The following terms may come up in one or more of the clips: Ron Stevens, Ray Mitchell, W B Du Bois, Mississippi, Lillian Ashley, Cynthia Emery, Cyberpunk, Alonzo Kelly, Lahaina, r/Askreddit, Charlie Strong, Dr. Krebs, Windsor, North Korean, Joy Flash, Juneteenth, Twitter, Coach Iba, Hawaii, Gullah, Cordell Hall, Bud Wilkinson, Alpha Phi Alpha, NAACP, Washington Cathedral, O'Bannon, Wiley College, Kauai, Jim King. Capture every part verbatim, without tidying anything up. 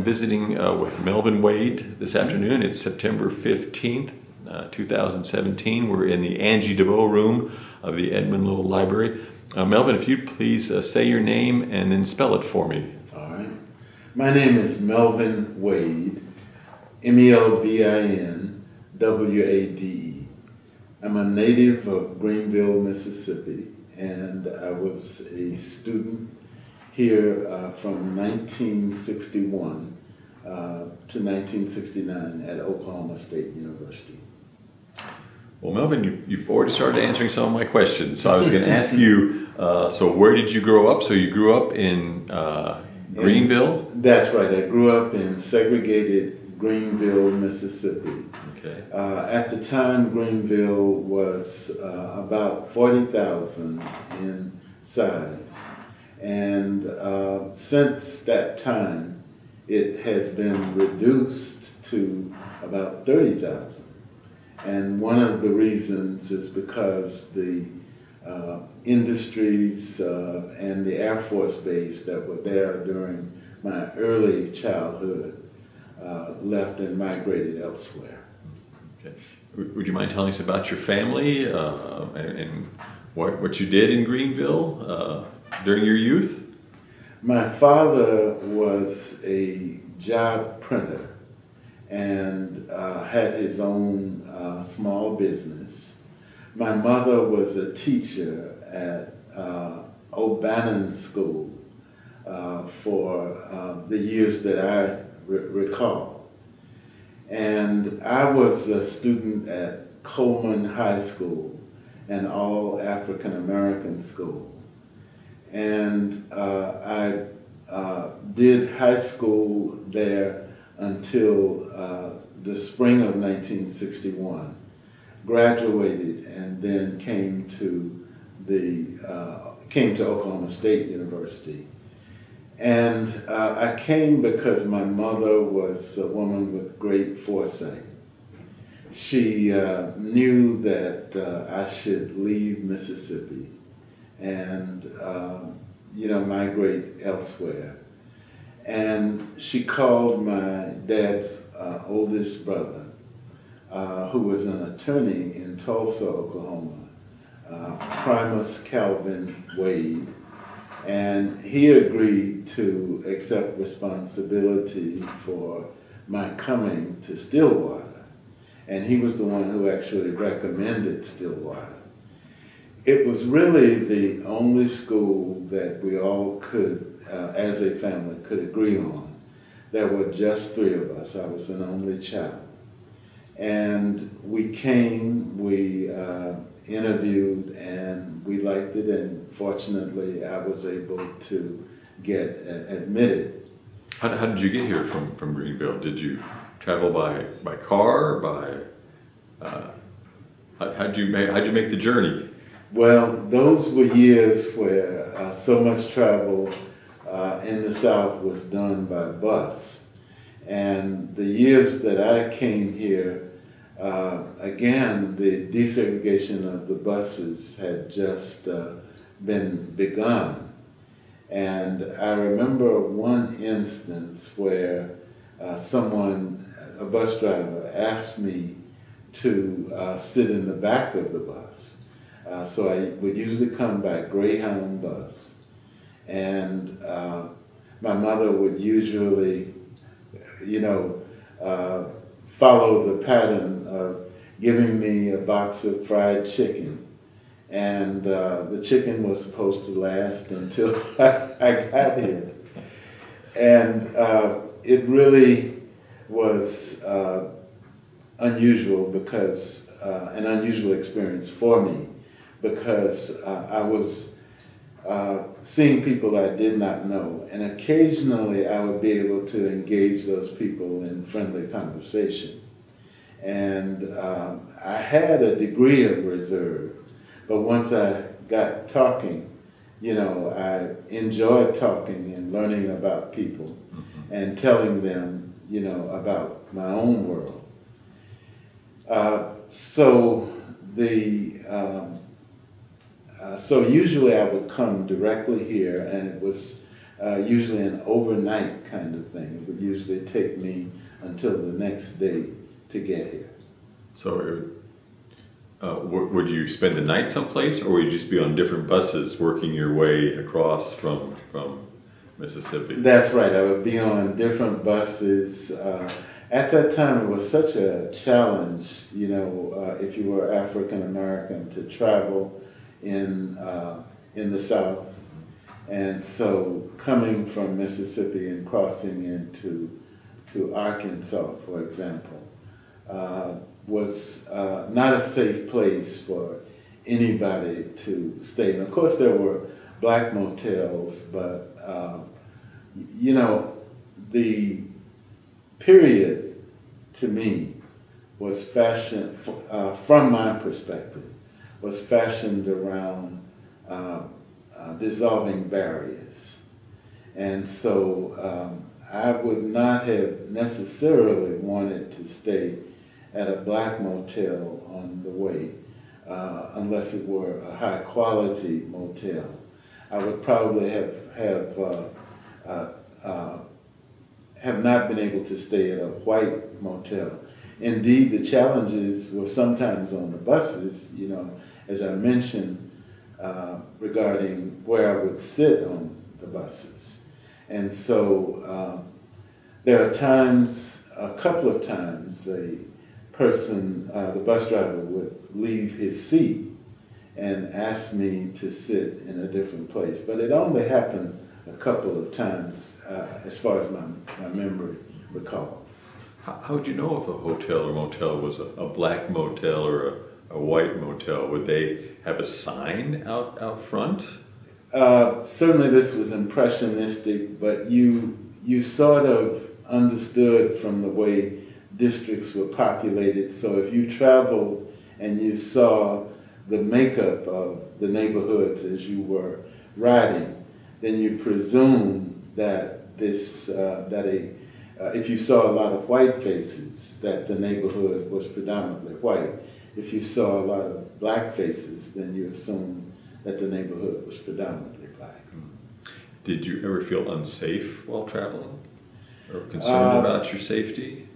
I'm visiting uh, with Melvin Wade this afternoon. It's September fifteenth, uh, two thousand seventeen. We're in the Angie Debo room of the Edmond Low Library. Uh, Melvin, if you'd please uh, say your name and then spell it for me. All right. My name is Melvin Wade, M E L V I N W A D E. I'm a native of Greenville, Mississippi, and I was a student here uh, from nineteen sixty-one uh, to nineteen sixty-nine at Oklahoma State University. Well, Melvin, you, you've already started answering some of my questions. So I was going to ask you, uh, so where did you grow up? So you grew up in uh, Greenville? In, that's right. I grew up in segregated Greenville, Mississippi. Okay. Uh, at the time, Greenville was uh, about forty thousand in size. And uh, since that time, it has been reduced to about thirty thousand. And one of the reasons is because the uh, industries uh, and the Air Force Base that were there during my early childhood uh, left and migrated elsewhere. Okay. Would you mind telling us about your family uh, and, and what, what you did in Greenville uh, during your youth? My father was a job printer and uh, had his own uh, small business. My mother was a teacher at uh, O'Bannon School uh, for uh, the years that I re recall. And I was a student at Cohen High School, an all-African-American school. And uh, I uh, did high school there until uh, the spring of nineteen sixty-one, graduated, and then came to the uh, came to Oklahoma State University. And uh, I came because my mother was a woman with great foresight. She uh, knew that uh, I should leave Mississippi and uh, you know migrate elsewhere. And she called my dad's uh, oldest brother, uh, who was an attorney in Tulsa, Oklahoma, uh, Primus Calvin Wade, and he agreed to accept responsibility for my coming to Stillwater. And he was the one who actually recommended Stillwater. It was really the only school that we all could, uh, as a family, could agree on. There were just three of us. I was an only child. And we came, we uh, interviewed, and we liked it, and fortunately I was able to get uh, admitted. How, how did you get here from, from Greenville? Did you travel by, by car? By, uh, how, how'd you make, how'd you make the journey? Well, those were years where uh, so much travel uh, in the South was done by bus. And the years that I came here, uh, again, the desegregation of the buses had just uh, been begun. And I remember one instance where uh, someone, a bus driver, asked me to uh, sit in the back of the bus. Uh, so I would usually come by Greyhound bus, and uh, my mother would usually, you know, uh, follow the pattern of giving me a box of fried chicken, and uh, the chicken was supposed to last until I got here. And uh, it really was uh, unusual because, uh, an unusual experience for me, because uh, I was uh, seeing people I did not know. And occasionally I would be able to engage those people in friendly conversation. And uh, I had a degree of reserve, but once I got talking, you know, I enjoyed talking and learning about people mm-hmm. and telling them, you know, about my own world. Uh, so the, um, Uh, so usually I would come directly here, and it was uh, usually an overnight kind of thing. It would usually take me until the next day to get here. So uh, would you spend the night someplace, or would you just be on different buses working your way across from, from Mississippi? That's right. I would be on different buses. Uh, at that time, it was such a challenge, you know, uh, if you were African-American, to travel in, uh, in the South. And so coming from Mississippi and crossing into to Arkansas, for example, uh, was uh, not a safe place for anybody to stay. And of course there were black motels, but uh, you know, the period to me was fashioned, uh, from my perspective, was fashioned around uh, uh, dissolving barriers. And so um, I would not have necessarily wanted to stay at a black motel on the way, uh, unless it were a high quality motel. I would probably have have uh, uh, uh, have not been able to stay at a white motel. Indeed, the challenges were sometimes on the buses, you know, as I mentioned, uh, regarding where I would sit on the buses. And so um, there are times, a couple of times, a person, uh, the bus driver would leave his seat and ask me to sit in a different place. But it only happened a couple of times, uh, as far as my, my memory recalls. How, how would you know if a hotel or motel was a, a black motel or a, a white motel? Would they have a sign out, out front? Uh, certainly this was impressionistic, but you, you sort of understood from the way districts were populated. So if you traveled and you saw the makeup of the neighborhoods as you were riding, then you presume that this, uh, that a, uh, if you saw a lot of white faces, that the neighborhood was predominantly white. If you saw a lot of black faces, then you assume that the neighborhood was predominantly black. Did you ever feel unsafe while traveling, or concerned uh, about your safety?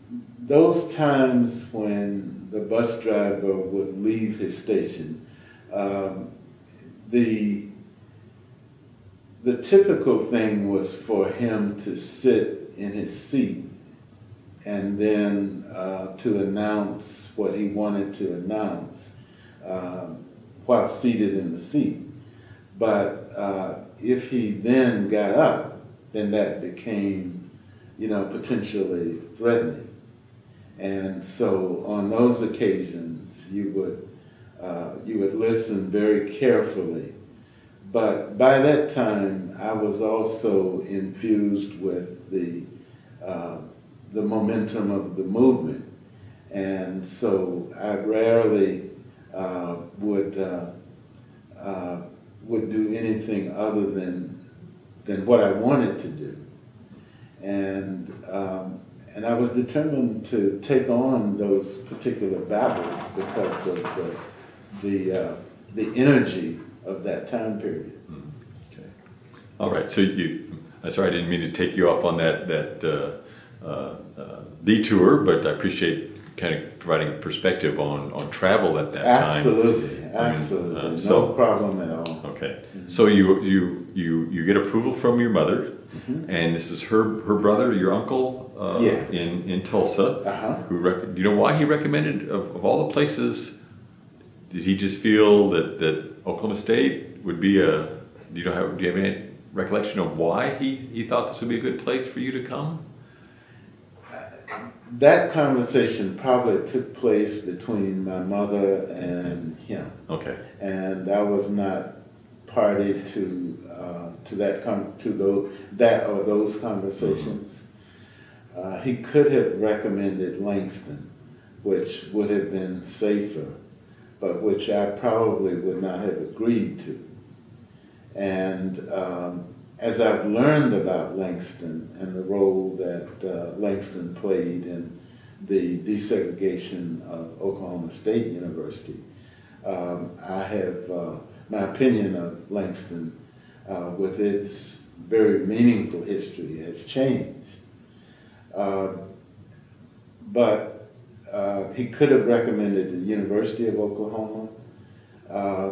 Those times when the bus driver would leave his station, um, the, the typical thing was for him to sit in his seat and then uh, to announce what he wanted to announce uh, while seated in the seat. But uh, if he then got up, then that became, you know, potentially threatening. And so on those occasions, you would, uh, you would listen very carefully. But by that time, I was also infused with the, uh, the momentum of the movement. And so I rarely uh, would, uh, uh, would do anything other than, than what I wanted to do. And, um, And I was determined to take on those particular battles because of the, the, uh, the energy of that time period. Mm, okay. All right, so you, I'm sorry I didn't mean to take you off on that, that uh, uh, uh, detour, but I appreciate kind of providing perspective on, on travel at that absolutely, time. Absolutely, absolutely, I mean, uh, so, no problem at all. Okay, mm-hmm. So you, you, you, you get approval from your mother, mm-hmm. and this is her, her brother, your uncle, Uh, yes. in, in Tulsa, uh-huh. who rec- do you know why he recommended, of, of all the places, did he just feel that, that Oklahoma State would be a, do you know, how, do you have any recollection of why he, he thought this would be a good place for you to come? Uh, that conversation probably took place between my mother and him. Okay. And I was not party to, uh, to that, com- to those, that or those conversations. Mm-hmm. Uh, he could have recommended Langston, which would have been safer, but which I probably would not have agreed to. And um, as I've learned about Langston and the role that uh, Langston played in the desegregation of Oklahoma State University, um, I have uh, my opinion of Langston uh, with its very meaningful history has changed. Uh, but uh, he could have recommended the University of Oklahoma. Uh,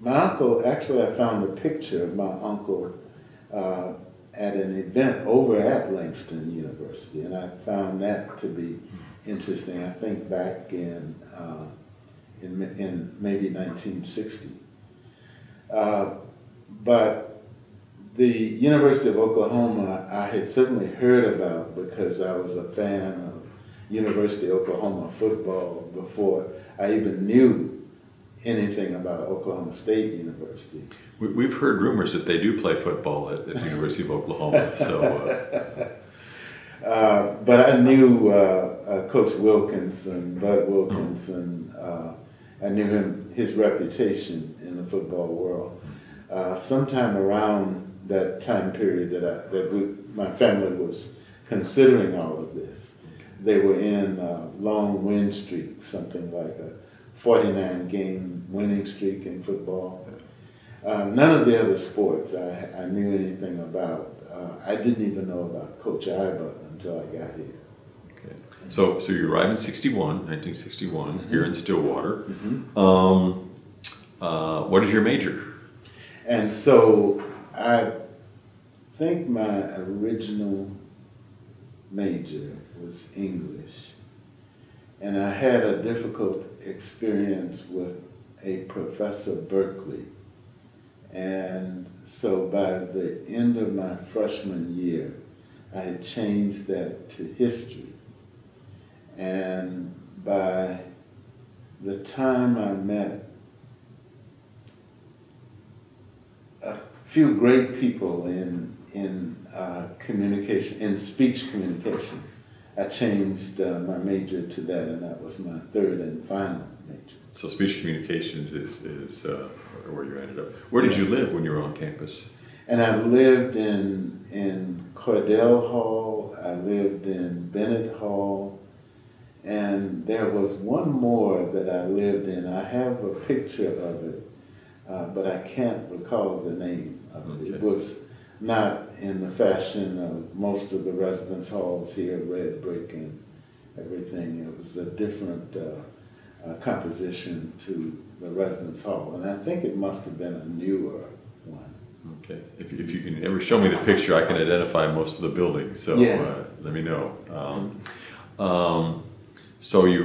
my uncle, actually I found a picture of my uncle uh, at an event over at Langston University, and I found that to be interesting. I think back in, uh, in, in maybe nineteen sixty. Uh, but the University of Oklahoma I had certainly heard about because I was a fan of University of Oklahoma football before I even knew anything about Oklahoma State University. We, we've heard rumors that they do play football at, at the University of Oklahoma. So, uh. uh, but I knew uh, uh, Coach Wilkinson, Bud Wilkinson. Uh, I knew him, his reputation in the football world. Uh, sometime around that time period that I, that we, my family was considering all of this, they were in a long win streak, something like a forty-nine game winning streak in football. Uh, none of the other sports I, I knew anything about. Uh, I didn't even know about Coach Iba until I got here. So, so you arrived in sixty-one, nineteen sixty-one, mm-hmm. here in Stillwater. Mm-hmm. um, uh, what is your major? And so I think my original major was English. And I had a difficult experience with a Professor Berkeley. And so by the end of my freshman year, I had changed that to history. And by the time I met a few great people in, in uh, communication, in speech communication, I changed uh, my major to that, and that was my third and final major. So speech communications is, is uh, where you ended up. Where did yeah. you live when you were on campus? And I lived in, in Cordell Hall, I lived in Bennett Hall, and there was one more that I lived in. I have a picture of it, uh, but I can't recall the name of it. Okay. It was not in the fashion of most of the residence halls here, red brick and everything. It was a different uh, uh, composition to the residence hall, and I think it must have been a newer one. Okay. If, if you can ever show me the picture, I can identify most of the buildings, so yeah. uh, let me know. Um, um, So you,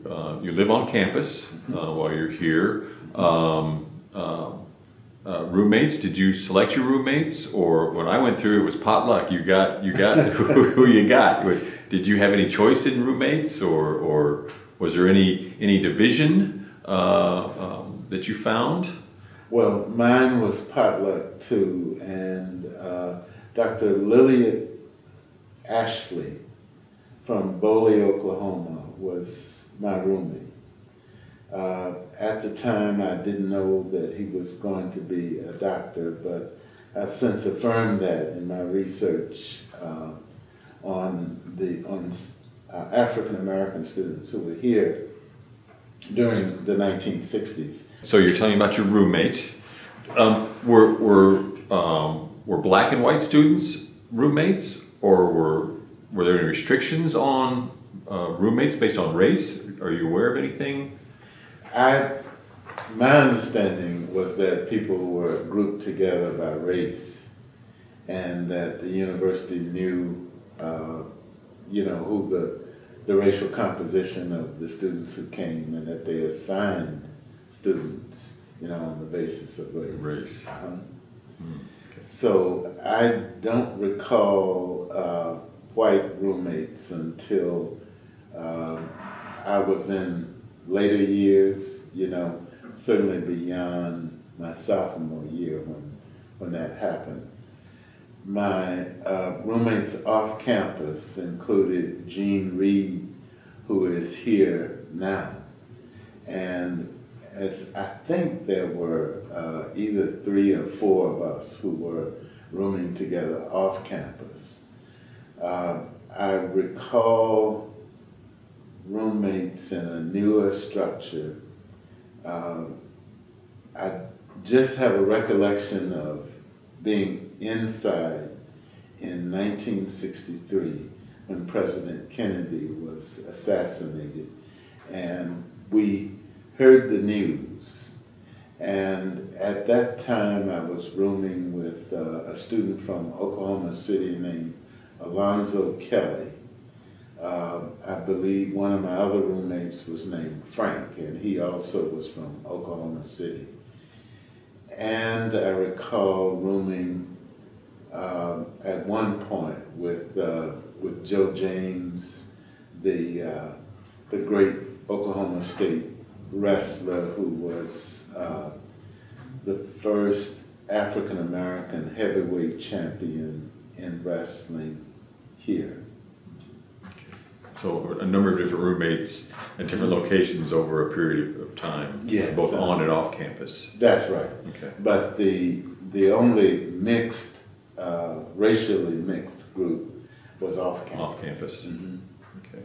you, uh, you live on campus uh, while you're here. Um, uh, uh, roommates, did you select your roommates? Or when I went through, it was potluck. You got, you got who, who you got. Did you have any choice in roommates? Or, or was there any, any division uh, um, that you found? Well, mine was potluck too. And uh, Doctor Lillian Ashley from Boley, Oklahoma, was my roommate. Uh, at the time, I didn't know that he was going to be a doctor, but I've since affirmed that in my research uh, on the on uh, African-American students who were here during the nineteen sixties. So you're telling me about your roommate. Um, were were um, were black and white students roommates, or were were there any restrictions on Uh, roommates based on race? Are you aware of anything? I, my understanding was that people were grouped together by race, and that the university knew, uh, you know, who the the racial composition of the students who came, and that they assigned students, you know, on the basis of race. Race. Um, mm, okay. So I don't recall uh, white roommates until. Uh, I was in later years, you know, certainly beyond my sophomore year when, when that happened. My uh, roommates off campus included Jean Reed, who is here now. And as I think there were uh, either three or four of us who were rooming together off campus. Uh, I recall roommates in a newer structure. Um, I just have a recollection of being inside in nineteen sixty-three when President Kennedy was assassinated. And we heard the news. And at that time, I was rooming with uh, a student from Oklahoma City named Alonzo Kelly. Uh, I believe one of my other roommates was named Frank, and he also was from Oklahoma City. And I recall rooming uh, at one point with uh, with Joe James, the uh, the great Oklahoma State wrestler who was uh, the first African American heavyweight champion in wrestling here. So a number of different roommates at different locations over a period of time, yes, both uh, on and off campus. That's right. Okay. But the the only mixed, uh, racially mixed group was off campus. Off campus. Mm-hmm. Okay.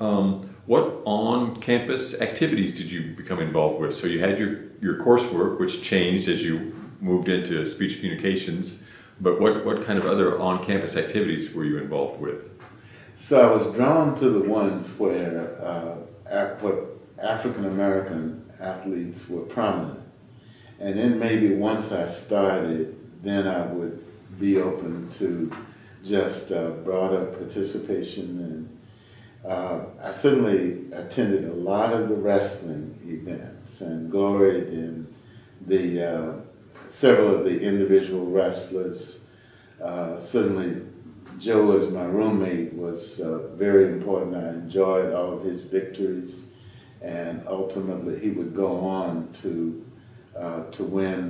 Um, what on-campus activities did you become involved with? So you had your your coursework, which changed as you moved into speech communications. But what what kind of other on-campus activities were you involved with? So I was drawn to the ones where uh, Af African-American athletes were prominent. And then maybe once I started, then I would be open to just uh, broader participation. And uh, I certainly attended a lot of the wrestling events and gloried in the, uh, several of the individual wrestlers, uh, certainly Joe, as my roommate, was uh, very important. I enjoyed all of his victories, and ultimately he would go on to uh, to win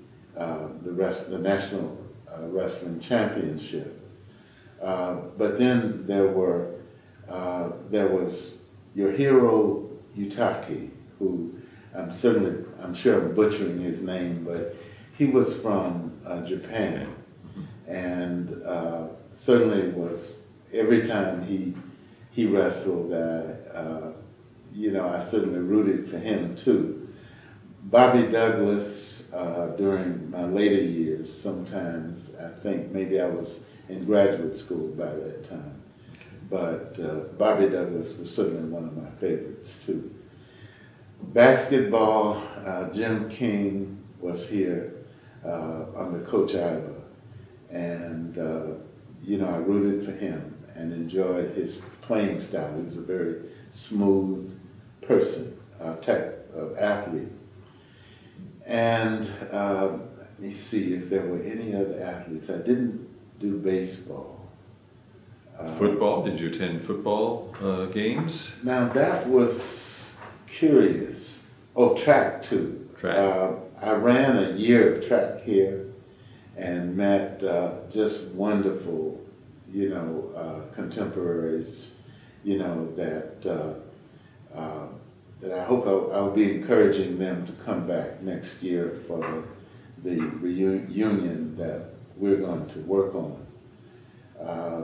the uh, the rest the national uh, wrestling championship. Uh, but then there were uh, there was Yohiro Yutaki, who I'm certainly I'm sure I'm butchering his name, but he was from uh, Japan, and uh, certainly was, every time he he wrestled, I, uh, you know, I certainly rooted for him too. Bobby Douglas, uh, during my later years, sometimes I think maybe I was in graduate school by that time, but uh, Bobby Douglas was certainly one of my favorites too. Basketball, uh, Jim King was here uh, under Coach Iba, and uh, you know, I rooted for him and enjoyed his playing style. He was a very smooth person, uh, type of athlete. And uh, let me see if there were any other athletes. I didn't do baseball. Uh, football? Did you attend football uh, games? Now that was curious. Oh, track too. Track. Uh, I ran a year of track here, and met uh, just wonderful, you know, uh, contemporaries, you know, that uh, uh, that I hope I'll, I'll be encouraging them to come back next year for the reunion that we're going to work on. Uh,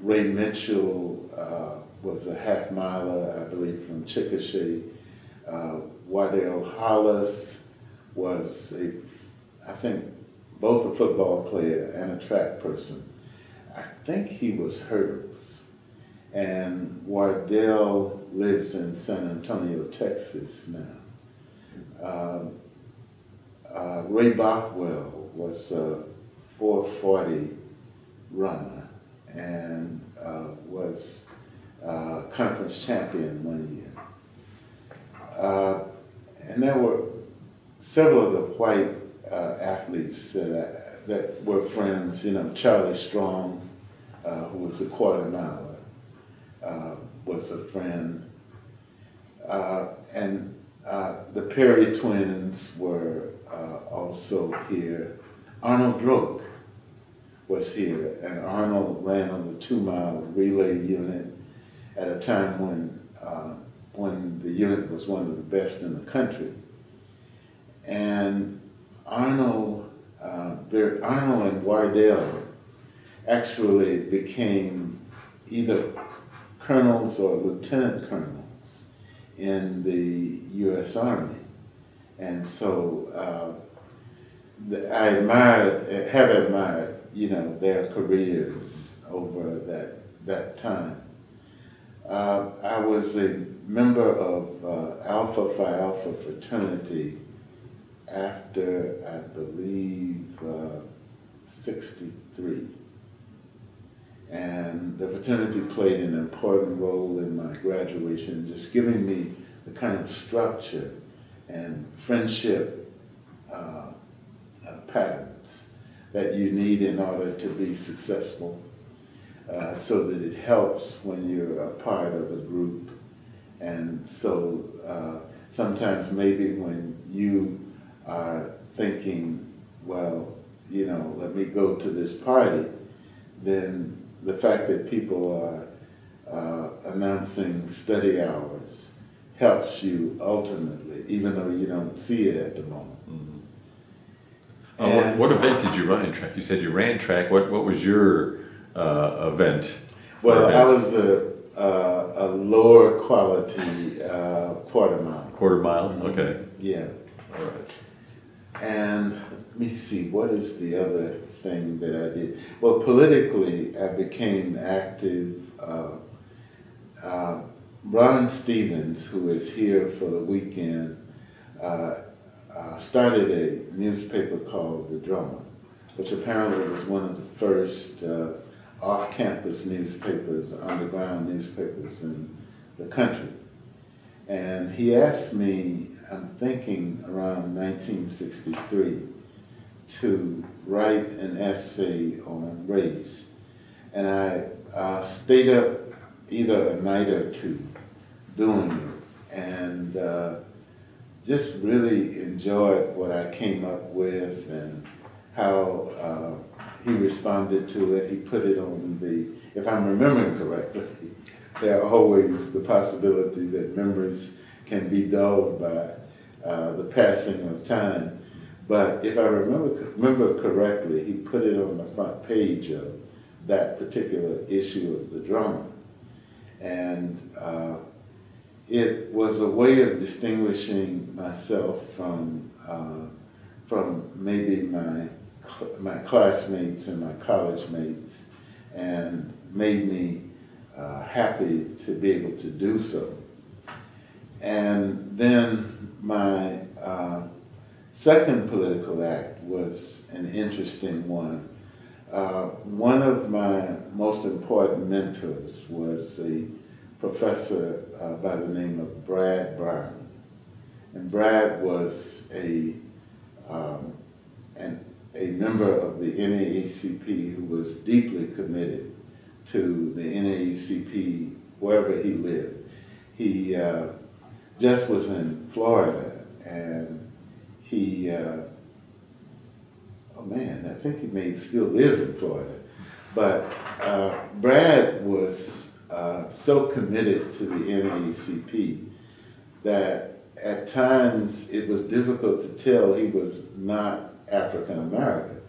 Ray Mitchell uh, was a half miler, I believe, from Chickasha. Uh, Waddell Hollis was a, I think, both a football player and a track person. I think he was hurdles. And Waddell lives in San Antonio, Texas now. Um, uh, Ray Bothwell was a four forty runner and uh, was uh, conference champion one year. Uh, and there were several of the white Uh, athletes that, I, that were friends, you know, Charlie Strong, uh, who was a quarter miler, uh, was a friend. Uh, and uh, the Perry twins were uh, also here. Arnold Droke was here, and Arnold ran on the two-mile relay unit at a time when, uh, when the unit was one of the best in the country. And Arnold, uh, their, Arnold and Wardell actually became either colonels or lieutenant colonels in the U S Army. And so uh, I admired, have admired, you know, their careers over that that time. Uh, I was a member of uh, Alpha Phi Alpha fraternity after, I believe, uh, sixty-three. And the fraternity played an important role in my graduation, just giving me the kind of structure and friendship uh, uh, patterns that you need in order to be successful, uh, so that it helps when you're a part of a group. And so uh, sometimes maybe when you are thinking, well, you know, let me go to this party, then the fact that people are uh, announcing study hours helps you ultimately, even though you don't see it at the moment. Mm-hmm. uh, what, what event did you run in track? You said you ran track. What what was your uh, event? Well, I was a, a, a lower quality uh, quarter mile. Quarter mile, mm-hmm. Okay. Yeah. All right. And let me see, what is the other thing that I did? Well, politically, I became active. Uh, uh, Ron Stevens, who is here for the weekend, uh, uh, started a newspaper called The Drum, which apparently was one of the first uh, off-campus newspapers, underground newspapers in the country. And he asked me, I'm thinking around nineteen sixty-three, to write an essay on race. And I uh, stayed up either a night or two doing it, and uh, just really enjoyed what I came up with and how uh, he responded to it. He put it on the, if I'm remembering correctly, there are always the possibility that memories can be dulled by uh, the passing of time. But if I remember, remember correctly, he put it on the front page of that particular issue of The Drum. And uh, it was a way of distinguishing myself from, uh, from maybe my, cl my classmates and my college mates, and made me uh, happy to be able to do so. And then my uh, second political act was an interesting one. Uh, one of my most important mentors was a professor uh, by the name of Brad Brown. And Brad was a, um, an, a member of the N double A C P who was deeply committed to the N double A C P wherever he lived. He uh, just was in Florida, and he, uh, oh man, I think he may still live in Florida. But uh, Brad was uh, so committed to the N double A C P that at times it was difficult to tell he was not African American.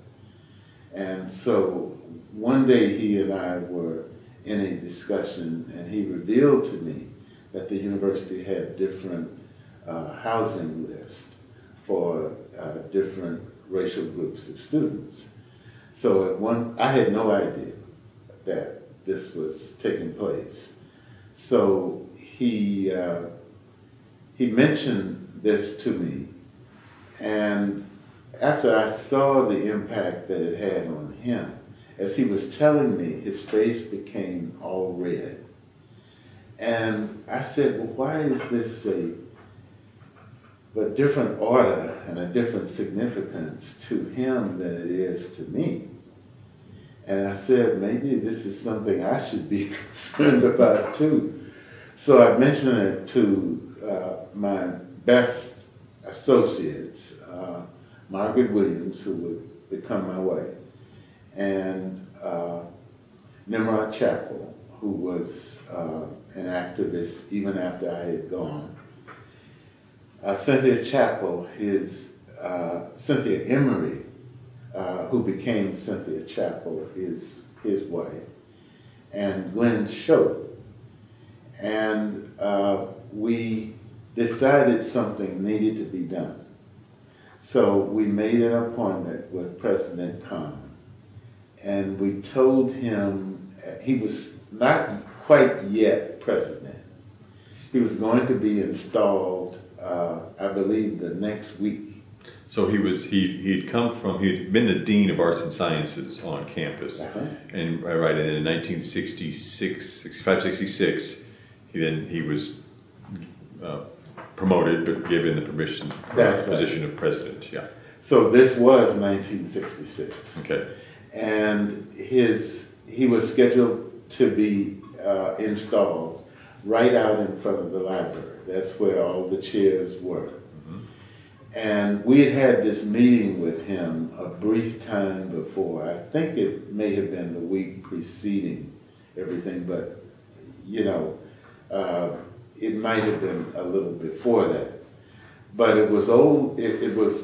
And so one day he and I were in a discussion, and he revealed to me that the university had different uh, housing lists for uh, different racial groups of students. So at one, I had no idea that this was taking place. So he, uh, he mentioned this to me, and after I saw the impact that it had on him, as he was telling me, his face became all red. And I said, well, why is this a but different order and a different significance to him than it is to me? And I said, maybe this is something I should be concerned about too. So I mentioned it to uh, my best associates, uh, Margaret Williams, who would become my wife, and uh, Nimrod Chappell, who was uh, an activist even after I had gone. Uh, Cynthia Chappell, his, uh, Cynthia Emery, uh, who became Cynthia Chappell, his, his wife, and Glenn Shope. And uh, we decided something needed to be done. So we made an appointment with President Conn, and we told him, he was not quite yet president. He was going to be installed, uh, I believe, the next week. So he was, he, he'd come from, he'd been the Dean of Arts and Sciences on campus. Uh-huh. And right, and in nineteen sixty-six, sixty-five, sixty-six, he then, he was uh, promoted, but given the permission, That's the right. position of president, yeah. So this was nineteen sixty-six. Okay. And his, he was scheduled to be uh, installed right out in front of the library. That's where all the chairs were. And we had had this meeting with him a brief time before. I think it may have been the week preceding everything, but, you know, uh, it might have been a little before that. But it was old, it, it was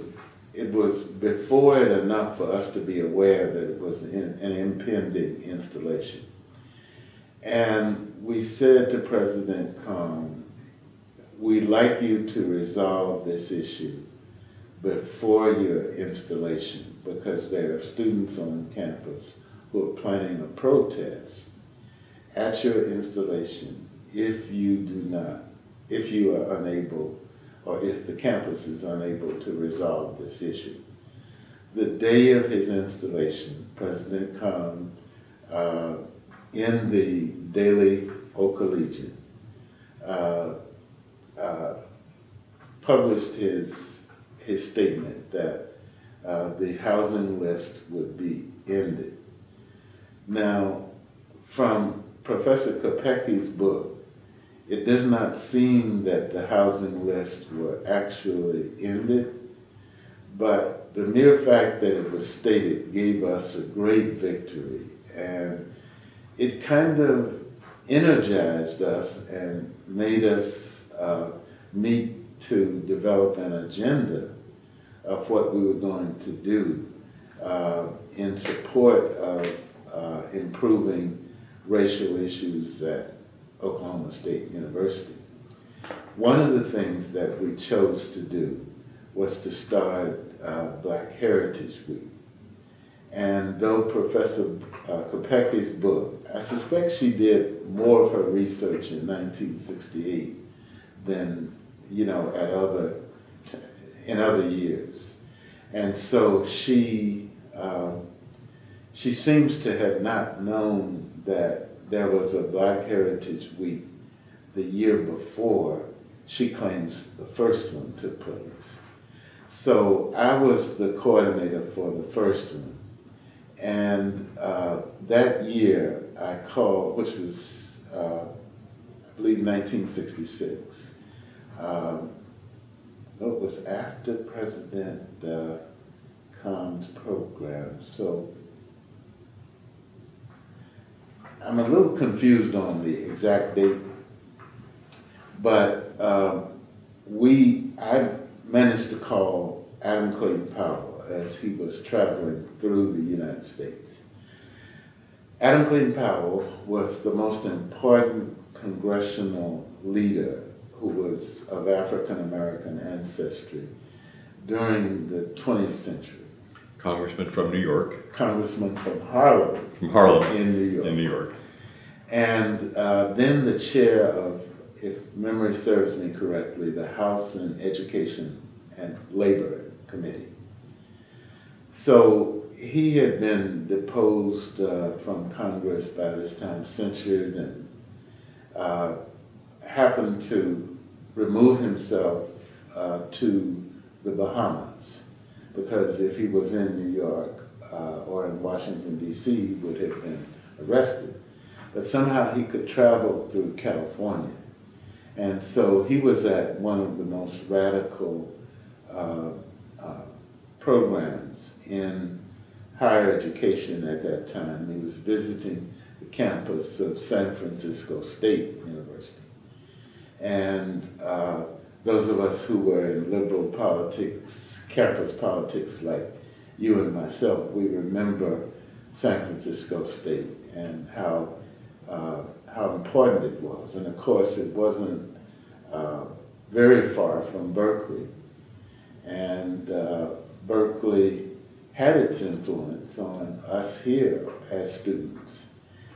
it was before it enough for us to be aware that it was in, an impending installation. And we said to President Conn, we'd like you to resolve this issue before your installation, because there are students on campus who are planning a protest at your installation if you do not, if you are unable, or if the campus is unable to resolve this issue. The day of his installation, President Conn, uh, in the Daily Okollegian, uh, uh, published his his statement that uh, the housing list would be ended. Now, from Professor Kopecky's book, it does not seem that the housing list were actually ended, but the mere fact that it was stated gave us a great victory, and it kind of energized us and made us uh, meet to develop an agenda of what we were going to do uh, in support of uh, improving racial issues at Oklahoma State University. One of the things that we chose to do was to start uh, Black Heritage Week. And though Professor uh, Kopecky's book, I suspect she did more of her research in nineteen sixty-eight than, you know, at other in other years, and so she um, she seems to have not known that there was a Black Heritage Week the year before she claims the first one took place. So I was the coordinator for the first one, and uh, that year I called, which was uh, I believe nineteen sixty-six. Um, It was after President uh, Conn's program, so I'm a little confused on the exact date, but um, we, I managed to call Adam Clayton Powell as he was traveling through the United States. Adam Clayton Powell was the most important congressional leader who was of African-American ancestry during the twentieth century. Congressman from New York. Congressman from Harlem. From Harlem. In New York. In New York. And uh, then the chair of, if memory serves me correctly, the House and Education and Labor Committee. So he had been deposed uh, from Congress by this time, censured, and uh, happened to remove himself uh, to the Bahamas, because if he was in New York uh, or in Washington, D C, he would have been arrested. But somehow he could travel through California. And so he was at one of the most radical uh, uh, programs in higher education at that time. He was visiting the campus of San Francisco State University. And uh, those of us who were in liberal politics, campus politics, like you and myself, we remember San Francisco State and how uh, how important it was. And of course, it wasn't uh, very far from Berkeley. and uh, Berkeley had its influence on us here as students.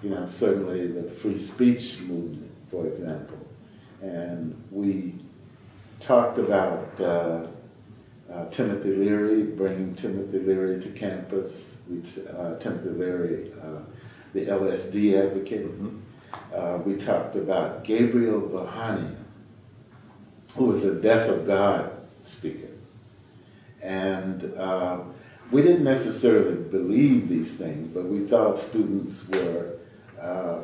You know, certainly the free speech movement, for example. And we talked about uh, uh, Timothy Leary, bringing Timothy Leary to campus, we t uh, Timothy Leary, uh, the L S D advocate. Mm-hmm. uh, we talked about Gabriel Vahanian, who was a Death of God speaker. And uh, we didn't necessarily believe these things, but we thought students were, uh,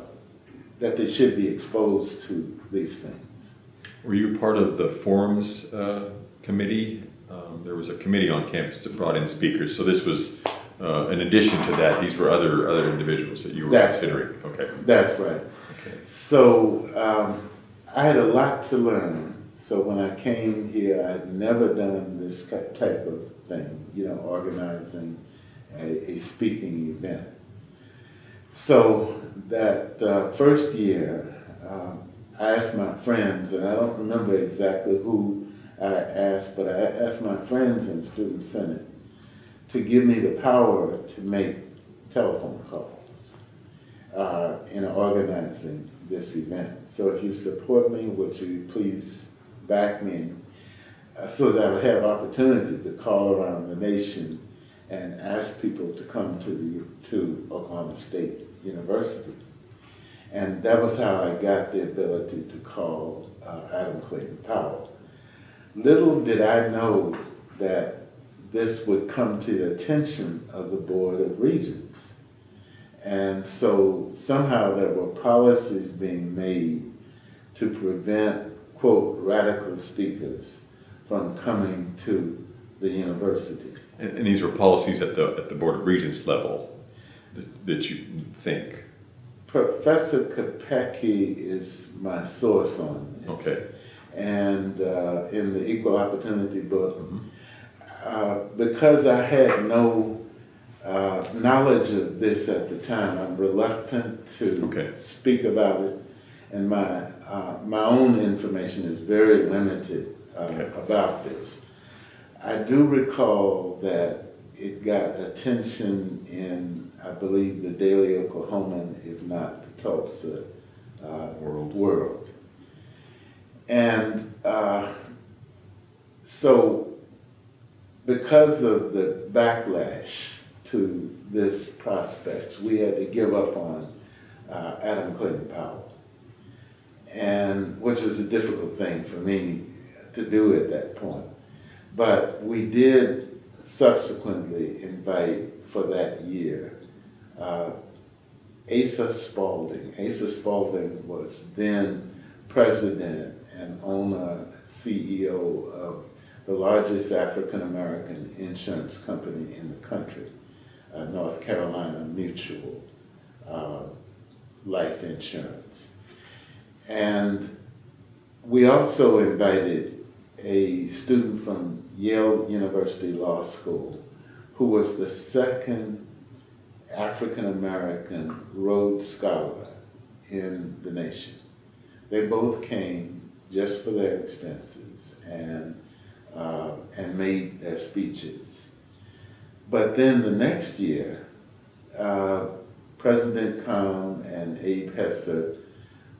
that they should be exposed to these things. Were you part of the forums uh, committee? Um, there was a committee on campus that brought in speakers, so this was uh, in addition to that. These were other other individuals that you were that's considering. Right. Okay, that's right. Okay. So um, I had a lot to learn. So when I came here, I had never done this type of thing, you know, organizing a, a speaking event. So that uh, first year, uh, I asked my friends, and I don't remember exactly who I asked, but I asked my friends in Student Senate to give me the power to make telephone calls uh, in organizing this event. So if you support me, would you please back me, uh, so that I would have opportunity to call around the nation and ask people to come to the, to Oklahoma State University. And that was how I got the ability to call uh, Adam Clayton Powell. Little did I know that this would come to the attention of the Board of Regents. And so somehow there were policies being made to prevent, quote, radical speakers from coming to the university. And, and these were policies at the, at the Board of Regents level that, that you think? Professor Kopecky is my source on this. Okay. And uh, in the Equal Opportunity book, mm-hmm. uh, because I had no uh, knowledge of this at the time, I'm reluctant to okay. speak about it. And my, uh, my own information is very limited uh, okay. about this. I do recall that it got attention in, I believe, the Daily Oklahoman, if not the Tulsa uh, World. World. And uh, so because of the backlash to this prospects, we had to give up on uh, Adam Clayton Powell. And which was a difficult thing for me to do at that point. But we did subsequently invite for that year uh, Asa Spaulding. Asa Spaulding was then president and owner, C E O of the largest African-American insurance company in the country, uh, North Carolina Mutual uh, Life Insurance. And we also invited a student from Yale University Law School who was the second African-American Rhodes Scholar in the nation. They both came just for their expenses and, uh, and made their speeches. But then the next year, uh, President Conn and Abe Hesser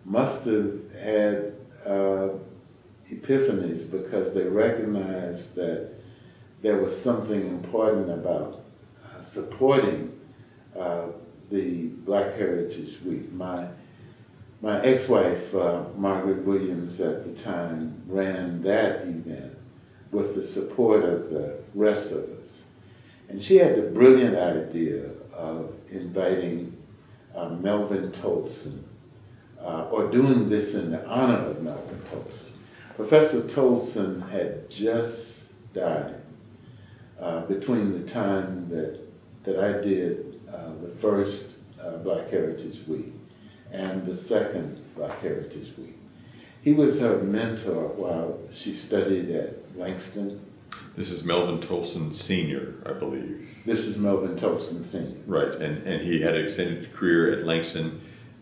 must have had uh, epiphanies, because they recognized that there was something important about uh, supporting uh, the Black Heritage Week. My, my ex-wife, uh, Margaret Williams, at the time ran that event with the support of the rest of us. And she had the brilliant idea of inviting uh, Melvin Tolson, Uh, or doing this in the honor of Malcolm Tolson. Professor Tolson had just died uh, between the time that, that I did uh, the first uh, Black Heritage Week and the second Black Heritage Week. He was her mentor while she studied at Langston. This is Melvin Tolson Senior, I believe. This is Melvin Tolson Senior Right, and, and he had an extended career at Langston.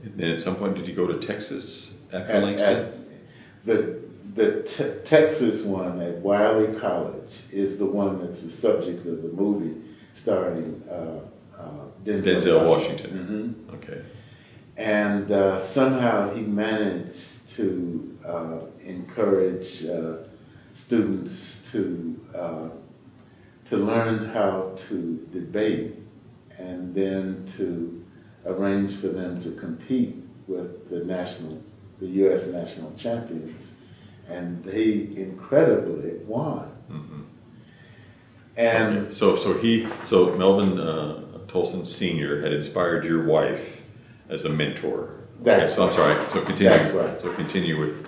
And then at some point, did he go to Texas after at, Langston? At the, the te Texas one at Wiley College is the one that's the subject of the movie starring uh, uh, Denzel, Denzel Washington. Washington. Mm-hmm. Okay. And uh, somehow he managed to uh, encourage uh, students to uh, to learn how to debate, and then to arrange for them to compete with the national, the U S national champions, and they incredibly won. Mm-hmm. And okay. so, so he, so Melvin uh, Tolson Senior had inspired your wife as a mentor. That's okay. so, I'm sorry. So continue. That's right. So continue with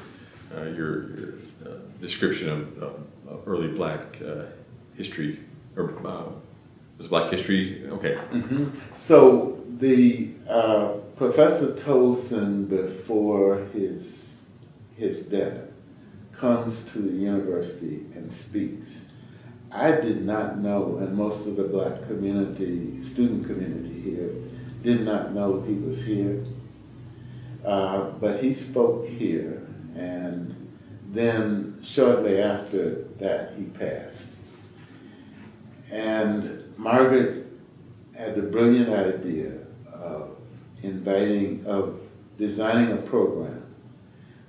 uh, your, your uh, description of, um, of early Black uh, history, or uh, was it Black history? Okay. Mm-hmm. So the uh, Professor Tolson, before his his death, comes to the university and speaks. I did not know, and most of the Black community, student community here, did not know he was here. Uh, but he spoke here, and then shortly after that he passed. And Margaret had the brilliant idea of inviting, of designing a program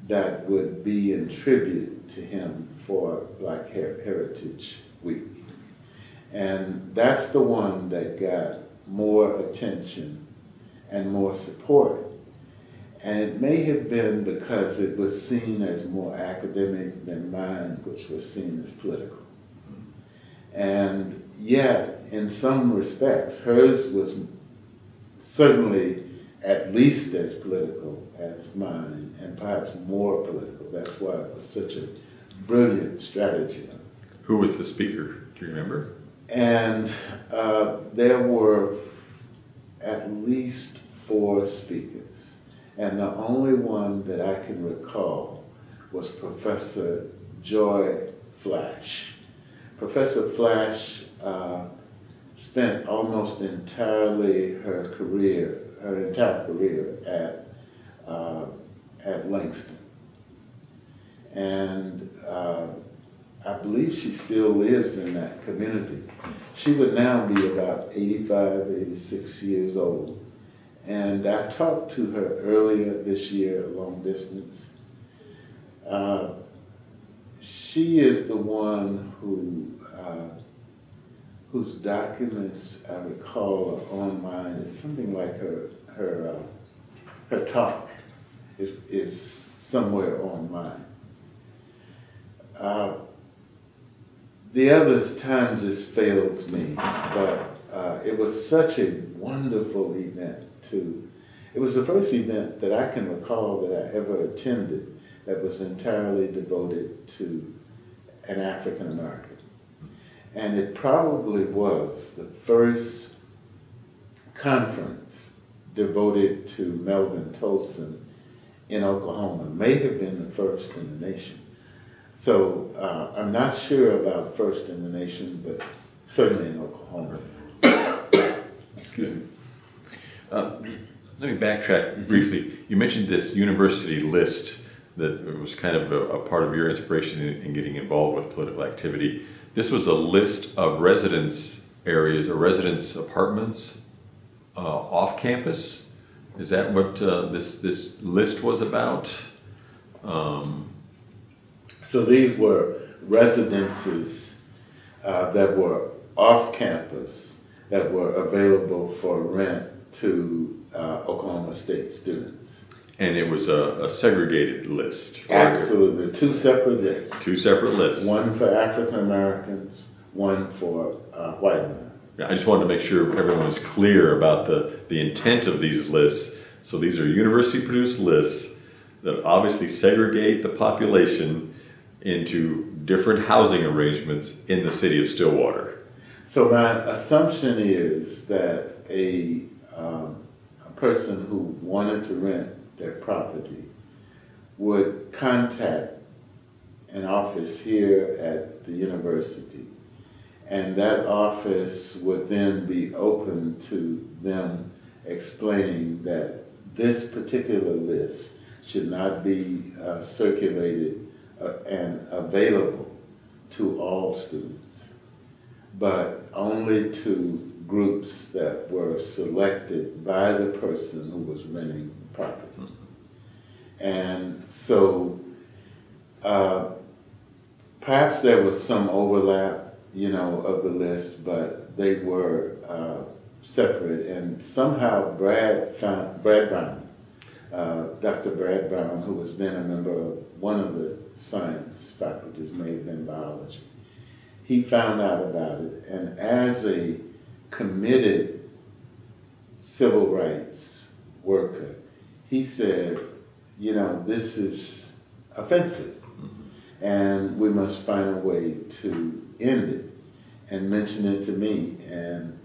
that would be in tribute to him for Black Her- Heritage Week. And that's the one that got more attention and more support. And it may have been because it was seen as more academic than mine, which was seen as political. And yet, in some respects, hers was certainly at least as political as mine, and perhaps more political. That's why it was such a brilliant strategy. Who was the speaker? Do you remember? And uh, there were at least four speakers, and the only one that I can recall was Professor Joy Flash. Professor Flash uh, spent almost entirely her career, her entire career at uh, at Langston, and uh, I believe she still lives in that community. She would now be about eighty-five, eighty-six years old, and I talked to her earlier this year, long distance. Uh, She is the one who, uh, whose documents I recall are online. It's something like her her uh, her talk is is somewhere online. Uh, the others, time just fails me, but uh, it was such a wonderful event too. It was the first event that I can recall that I ever attended that was entirely devoted to an African American. And it probably was the first conference devoted to Melvin Tolson in Oklahoma. It may have been the first in the nation. So uh, I'm not sure about first in the nation, but certainly in Oklahoma. Excuse me. Uh, let me backtrack briefly. You mentioned this university list that was kind of a, a part of your inspiration in, in getting involved with political activity. This was a list of residence areas or residence apartments uh, off campus. Is that what uh, this, this list was about? Um, so these were residences uh, that were off campus that were available for rent to uh, Oklahoma State students. And it was a, a segregated list. Absolutely, two separate lists. Two separate lists. One for African Americans, one for uh, white Americans. I just wanted to make sure everyone was clear about the, the intent of these lists. So these are university-produced lists that obviously segregate the population into different housing arrangements in the city of Stillwater. So my assumption is that a, um, a person who wanted to rent their property would contact an office here at the university, and that office would then be open to them explaining that this particular list should not be uh, circulated uh, and available to all students, but only to groups that were selected by the person who was renting the property. Mm-hmm. And so uh, perhaps there was some overlap, you know, of the list, but they were uh, separate. And somehow Brad found, Brad Brown, uh, Doctor Brad Brown, who was then a member of one of the science faculties, maybe in biology, he found out about it. And as a committed civil rights worker, he said, you know, this is offensive. And we must find a way to end it, and mention it to me. And,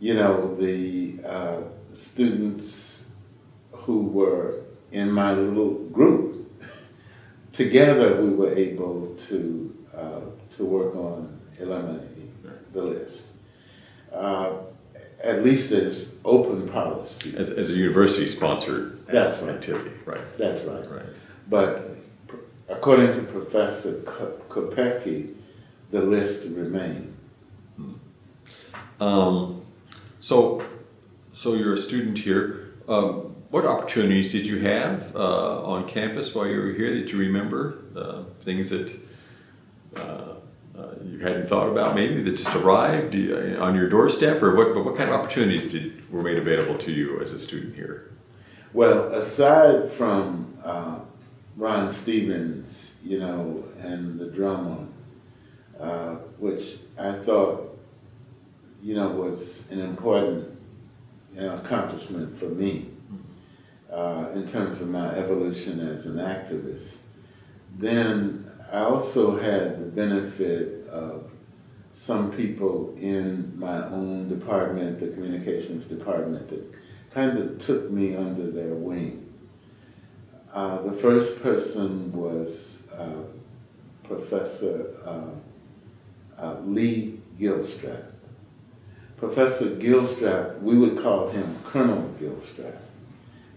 you know, the uh, students who were in my little group, together we were able to, uh, to work on eliminating the list. Uh, at least as open policy. As, as a university-sponsored That's right. activity, right? That's right. right. But according to Professor Kopecky, the list remained. Um, so, so you're a student here. Um, what opportunities did you have uh, on campus while you were here that you remember? Uh, things that uh, uh, you hadn't thought about, maybe that just arrived you, on your doorstep, or what? But what kind of opportunities did were made available to you as a student here? Well, aside from uh, Ron Stevens, you know, and The Drum, uh, which I thought, you know, was an important, you know, accomplishment for me uh, in terms of my evolution as an activist. Then I also had the benefit of some people in my own department, the communications department, that kind of took me under their wing. Uh, the first person was uh, Professor uh, uh, Lee Gilstrap. Professor Gilstrap, we would call him Colonel Gilstrap.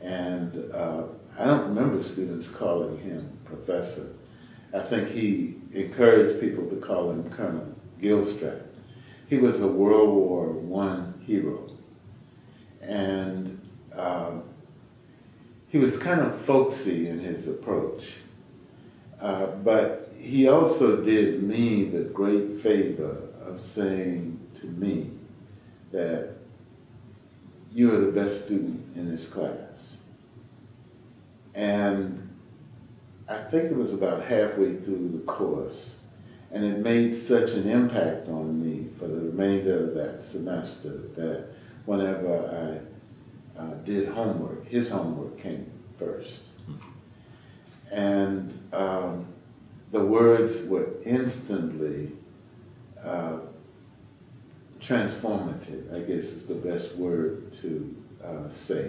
And uh, I don't remember students calling him Professor. I think he encouraged people to call him Colonel Gilstrap. He was a World War One hero. And uh, he was kind of folksy in his approach, uh, but he also did me the great favor of saying to me that you are the best student in this class. And I think it was about halfway through the course, and it made such an impact on me for the remainder of that semester that whenever I Uh, did homework, his homework came first. And um, the words were instantly uh, transformative, I guess is the best word to uh, say.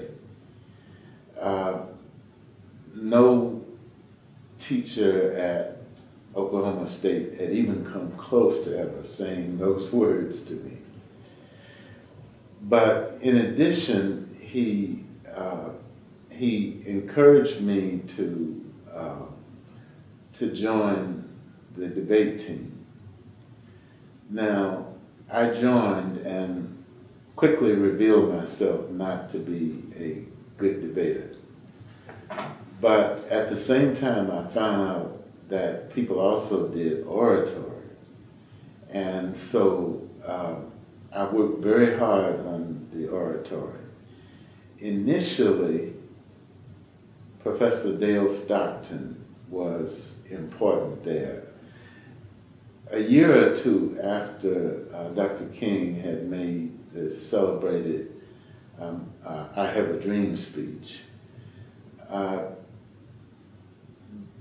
Uh, no teacher at Oklahoma State had even come close to ever saying those words to me. But in addition, He, uh, he encouraged me to, uh, to join the debate team. Now, I joined and quickly revealed myself not to be a good debater. But at the same time, I found out that people also did oratory. And so um, I worked very hard on the oratory. Initially, Professor Dale Stockton was important there. A year or two after uh, Doctor King had made the celebrated um, uh, I Have a Dream speech, uh,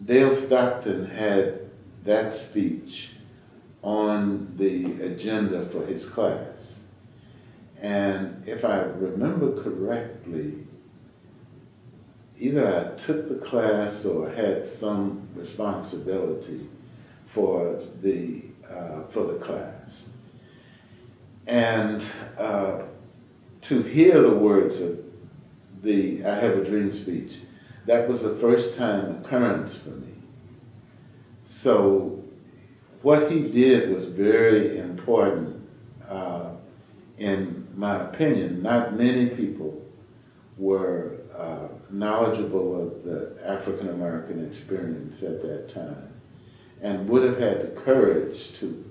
Dale Stockton had that speech on the agenda for his class. And if I remember correctly, either I took the class or had some responsibility for the, uh, for the class. And uh, to hear the words of the I Have a Dream speech, that was the first time occurrence for me. So what he did was very important, uh, in my opinion. Not many people were uh, knowledgeable of the African-American experience at that time and would have had the courage to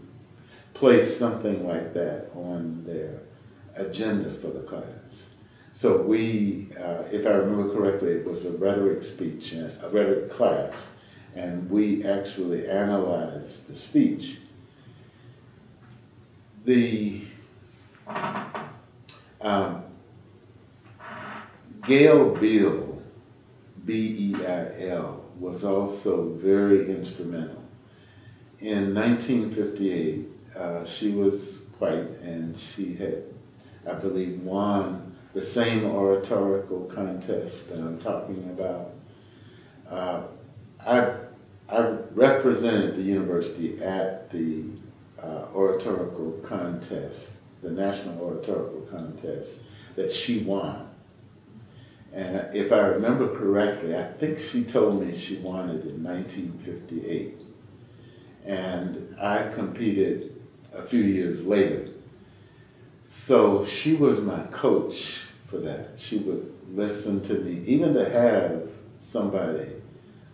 place something like that on their agenda for the class. So we, uh, if I remember correctly, it was a rhetoric speech, a rhetoric class, and we actually analyzed the speech. The um, Gail Beil, B E I L, was also very instrumental. In nineteen fifty-eight, uh, she was white, and she had, I believe, won the same oratorical contest that I'm talking about. Uh, I, I represented the university at the uh, oratorical contest, the National Oratorical Contest, that she won. And if I remember correctly, I think she told me she won it in nineteen fifty-eight. And I competed a few years later. So she was my coach for that. She would listen to me. Even to have somebody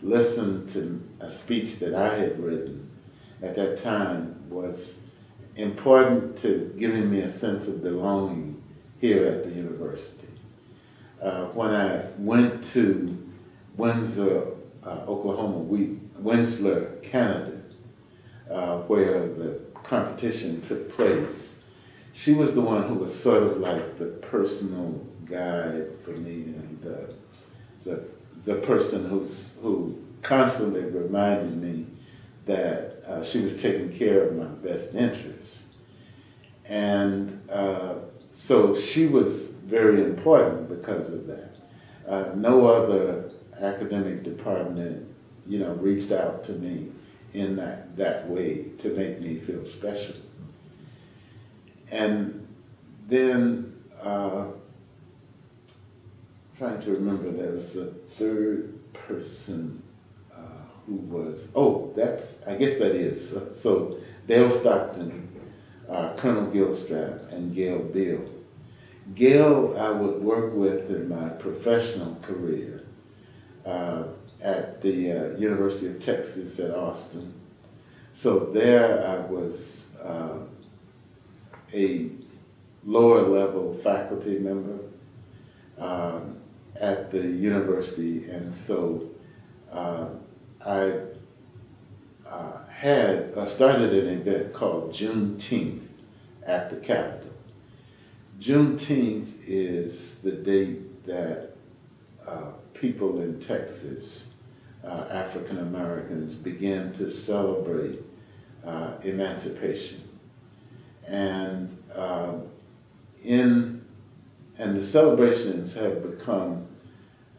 listen to a speech that I had written at that time was important to giving me a sense of belonging here at the university. Uh, when I went to Windsor, uh, Oklahoma, we, Winslow, Canada, uh, where the competition took place, she was the one who was sort of like the personal guide for me, and the, the, the person who's, who constantly reminded me that uh, she was taking care of my best interests. And uh, so she was very important because of that. Uh, no other academic department, you know, reached out to me in that, that way to make me feel special. And then, uh, I'm trying to remember, there was a third person uh, who was, oh, that's, I guess that is. So, so Dale Stockton, uh, Colonel Gilstrap, and Gail Beil. Gail I would work with in my professional career uh, at the uh, University of Texas at Austin. So there I was uh, a lower level faculty member um, at the university, and so uh, I uh, had uh, started an event called Juneteenth at the Capitol. Juneteenth is the date that uh, people in Texas, uh, African Americans, began to celebrate uh, emancipation. And uh, in and the celebrations have become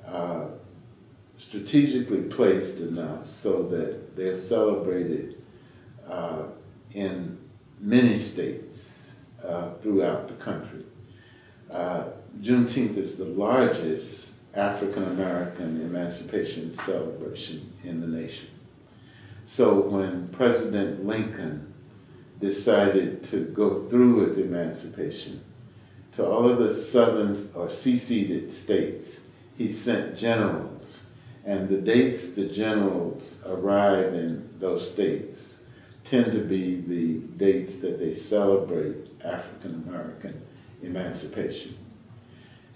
uh, strategically placed enough so that they're celebrated uh, in many states uh, throughout the country. Uh, Juneteenth is the largest African American emancipation celebration in the nation. So when President Lincoln decided to go through with emancipation to all of the southern or seceded states, he sent generals. And the dates the generals arrive in those states tend to be the dates that they celebrate African-American emancipation.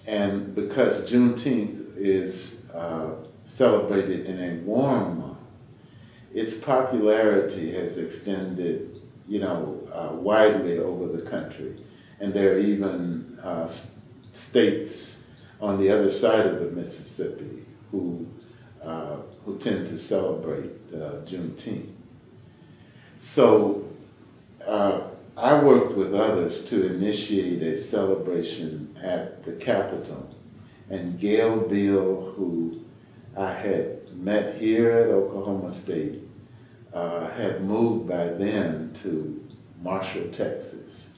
And because Juneteenth is uh, celebrated in a warm month, its popularity has extended, you know, uh, widely over the country. And there are even uh, states on the other side of the Mississippi who, uh, who tend to celebrate uh, Juneteenth. So uh, I worked with others to initiate a celebration at the Capitol. And Gail Beil, who I had met here at Oklahoma State, Uh, had moved by then to Marshall, Texas.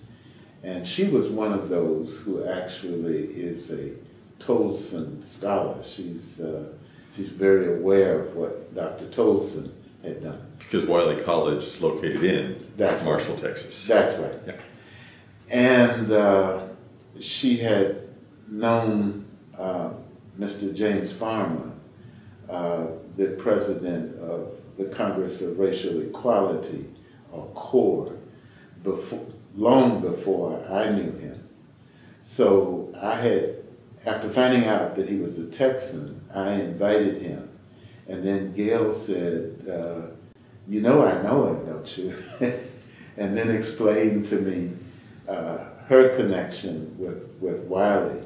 And she was one of those who actually is a Tolson scholar. She's, uh, she's very aware of what Doctor Tolson had done. because Wiley College is located in that's Marshall, right. Texas. That's right. Yeah. And uh, she had known uh, Mister James Farmer, uh, the president of the Congress of Racial Equality, or CORE, before, long before I knew him. So I had, after finding out that he was a Texan, I invited him. And then Gail said, uh, you know I know him, don't you? And then explained to me uh, her connection with, with Wiley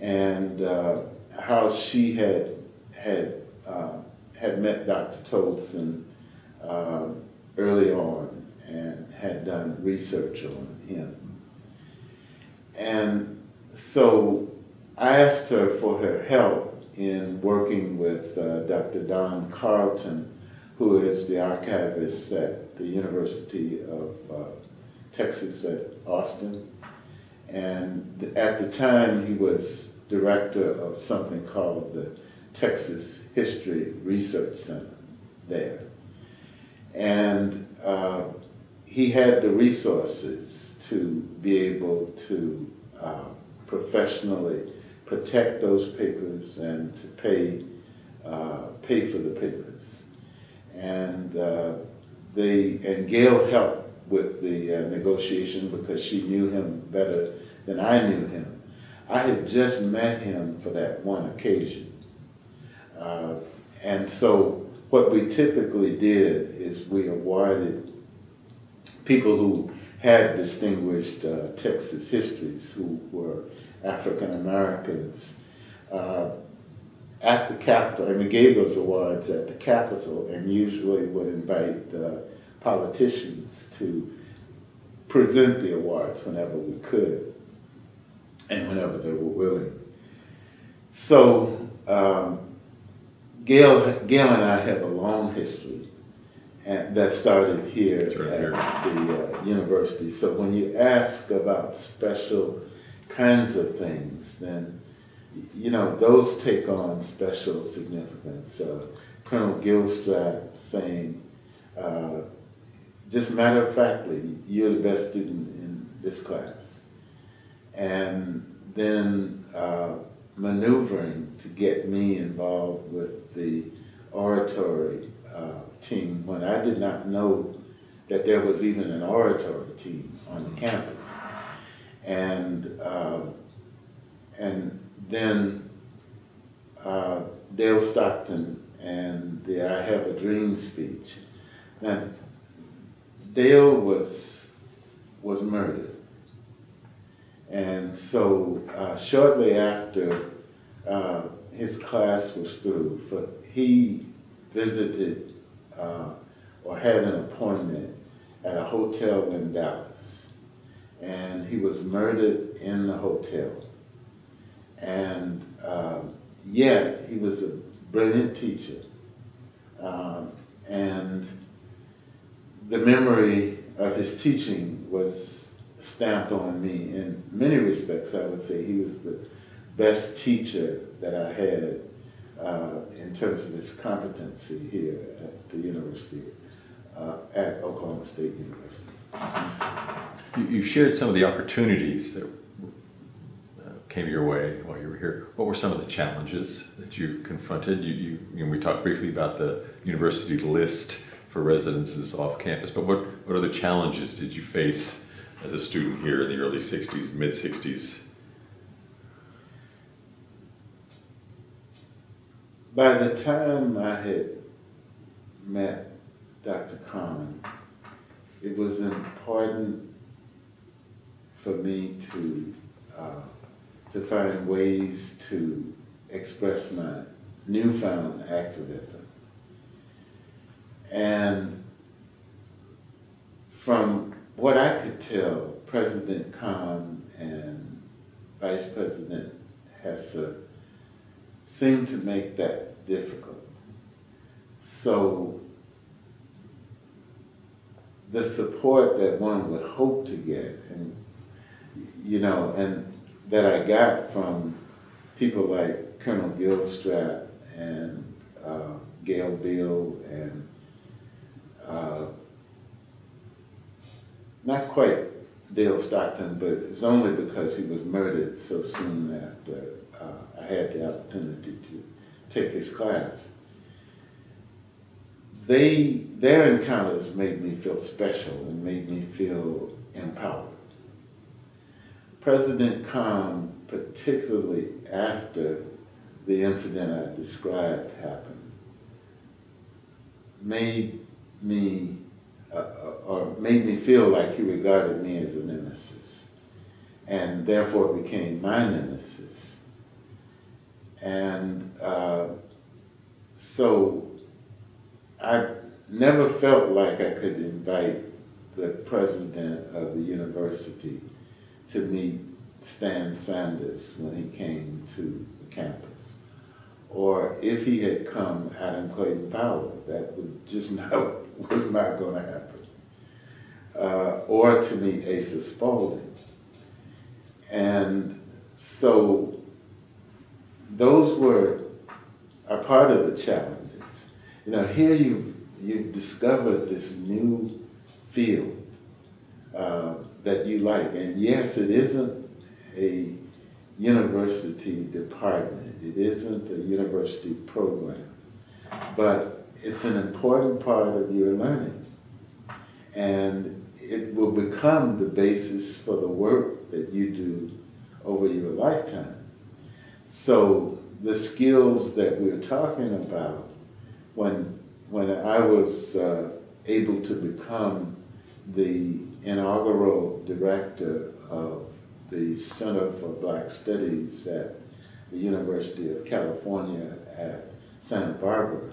and uh, how she had, had, uh, had met Doctor Tolson um, early on and had done research on him. And so I asked her for her help in working with uh, Doctor Don Carlton, who is the archivist at the University of uh, Texas at Austin. And at the time, he was director of something called the Texas History Research Center there. And uh, he had the resources to be able to uh, professionally protect those papers and to pay, uh, pay for the papers. And, uh, they, and Gail helped with the uh, negotiation because she knew him better than I knew him. I had just met him for that one occasion. Uh, and so what we typically did is we awarded people who had distinguished uh, Texas histories, who were African Americans, uh, at the Capitol, and we gave those awards at the Capitol, and usually would invite uh, politicians to present the awards whenever we could and whenever they were willing. So um, Gail, Gail and I have a long history and that started here right at here. the uh, university. So when you ask about special kinds of things, then, you know, those take on special significance. Uh, Colonel Gilstrap saying, uh, just matter of factly, you're the best student in this class. And then uh, maneuvering to get me involved with the oratory uh, team when I did not know that there was even an oratory team on the campus. And, uh, and then uh, Dale Stockton and the I Have a Dream speech. Now, Dale was, was murdered. And so uh, shortly after uh, his class was through, for, he visited uh, or had an appointment at a hotel in Dallas. And he was murdered in the hotel. And uh, yet, he was a brilliant teacher. Um, and the memory of his teaching was stamped on me. In many respects, I would say he was the best teacher that I had uh, in terms of his competency here at the university, uh, at Oklahoma State University. You've shared some of the opportunities that came your way while you were here. What were some of the challenges that you confronted? You, you, you know, we talked briefly about the university list for residences off campus, but what, what other challenges did you face as a student here in the early sixties, mid sixties? By the time I had met Doctor Conn, it was important for me to uh, to find ways to express my newfound activism. And from what I could tell, President Conn and Vice President Hesse seemed to make that difficult. So the support that one would hope to get, and you know, and that I got from people like Colonel Gilstrap and uh, Gail Beil and uh, not quite Dale Stockton, but it's only because he was murdered so soon after uh, I had the opportunity to take his class. They, their encounters made me feel special and made me feel empowered. President Conn, particularly after the incident I described happened, made me, uh, or made me feel like he regarded me as a nemesis, and therefore became my nemesis. And uh, so I never felt like I could invite the president of the university to meet Stan Sanders when he came to the campus. Or if he had come, Adam Clayton Powell. That would just not, was not going to happen. Uh, or to meet Asa Spaulding. And so those were a part of the challenges. You know, here you've, you've discovered this new field uh, that you like. And yes, it isn't a university department. It isn't a university program. But it's an important part of your learning. And it will become the basis for the work that you do over your lifetime. So the skills that we're talking about, when, when I was uh, able to become the inaugural director of the Center for Black Studies at the University of California at Santa Barbara,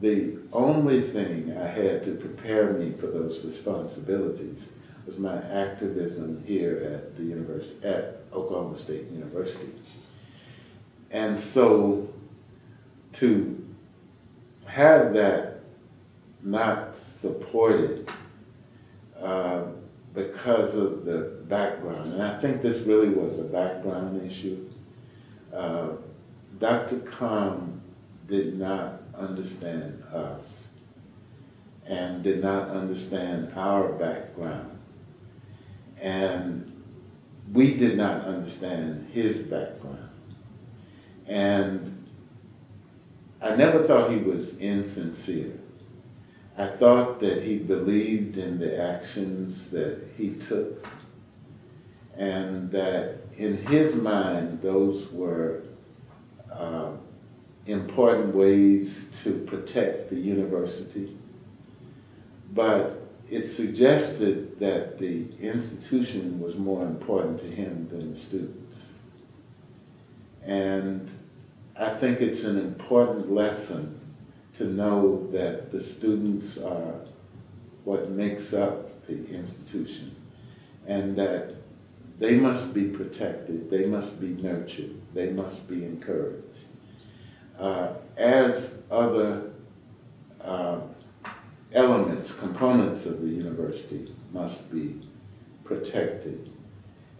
the only thing I had to prepare me for those responsibilities was my activism here at the university, at Oklahoma State University. And so to have that not supported uh, because of the background, and I think this really was a background issue, uh, Doctor Conn did not understand us and did not understand our background. And we did not understand his background. And I never thought he was insincere. I thought that he believed in the actions that he took, and that in his mind those were uh, important ways to protect the university. But it suggested that the institution was more important to him than the students. And I think it's an important lesson to know that the students are what makes up the institution, and that they must be protected, they must be nurtured, they must be encouraged, uh, as other uh, elements, components of the university must be protected.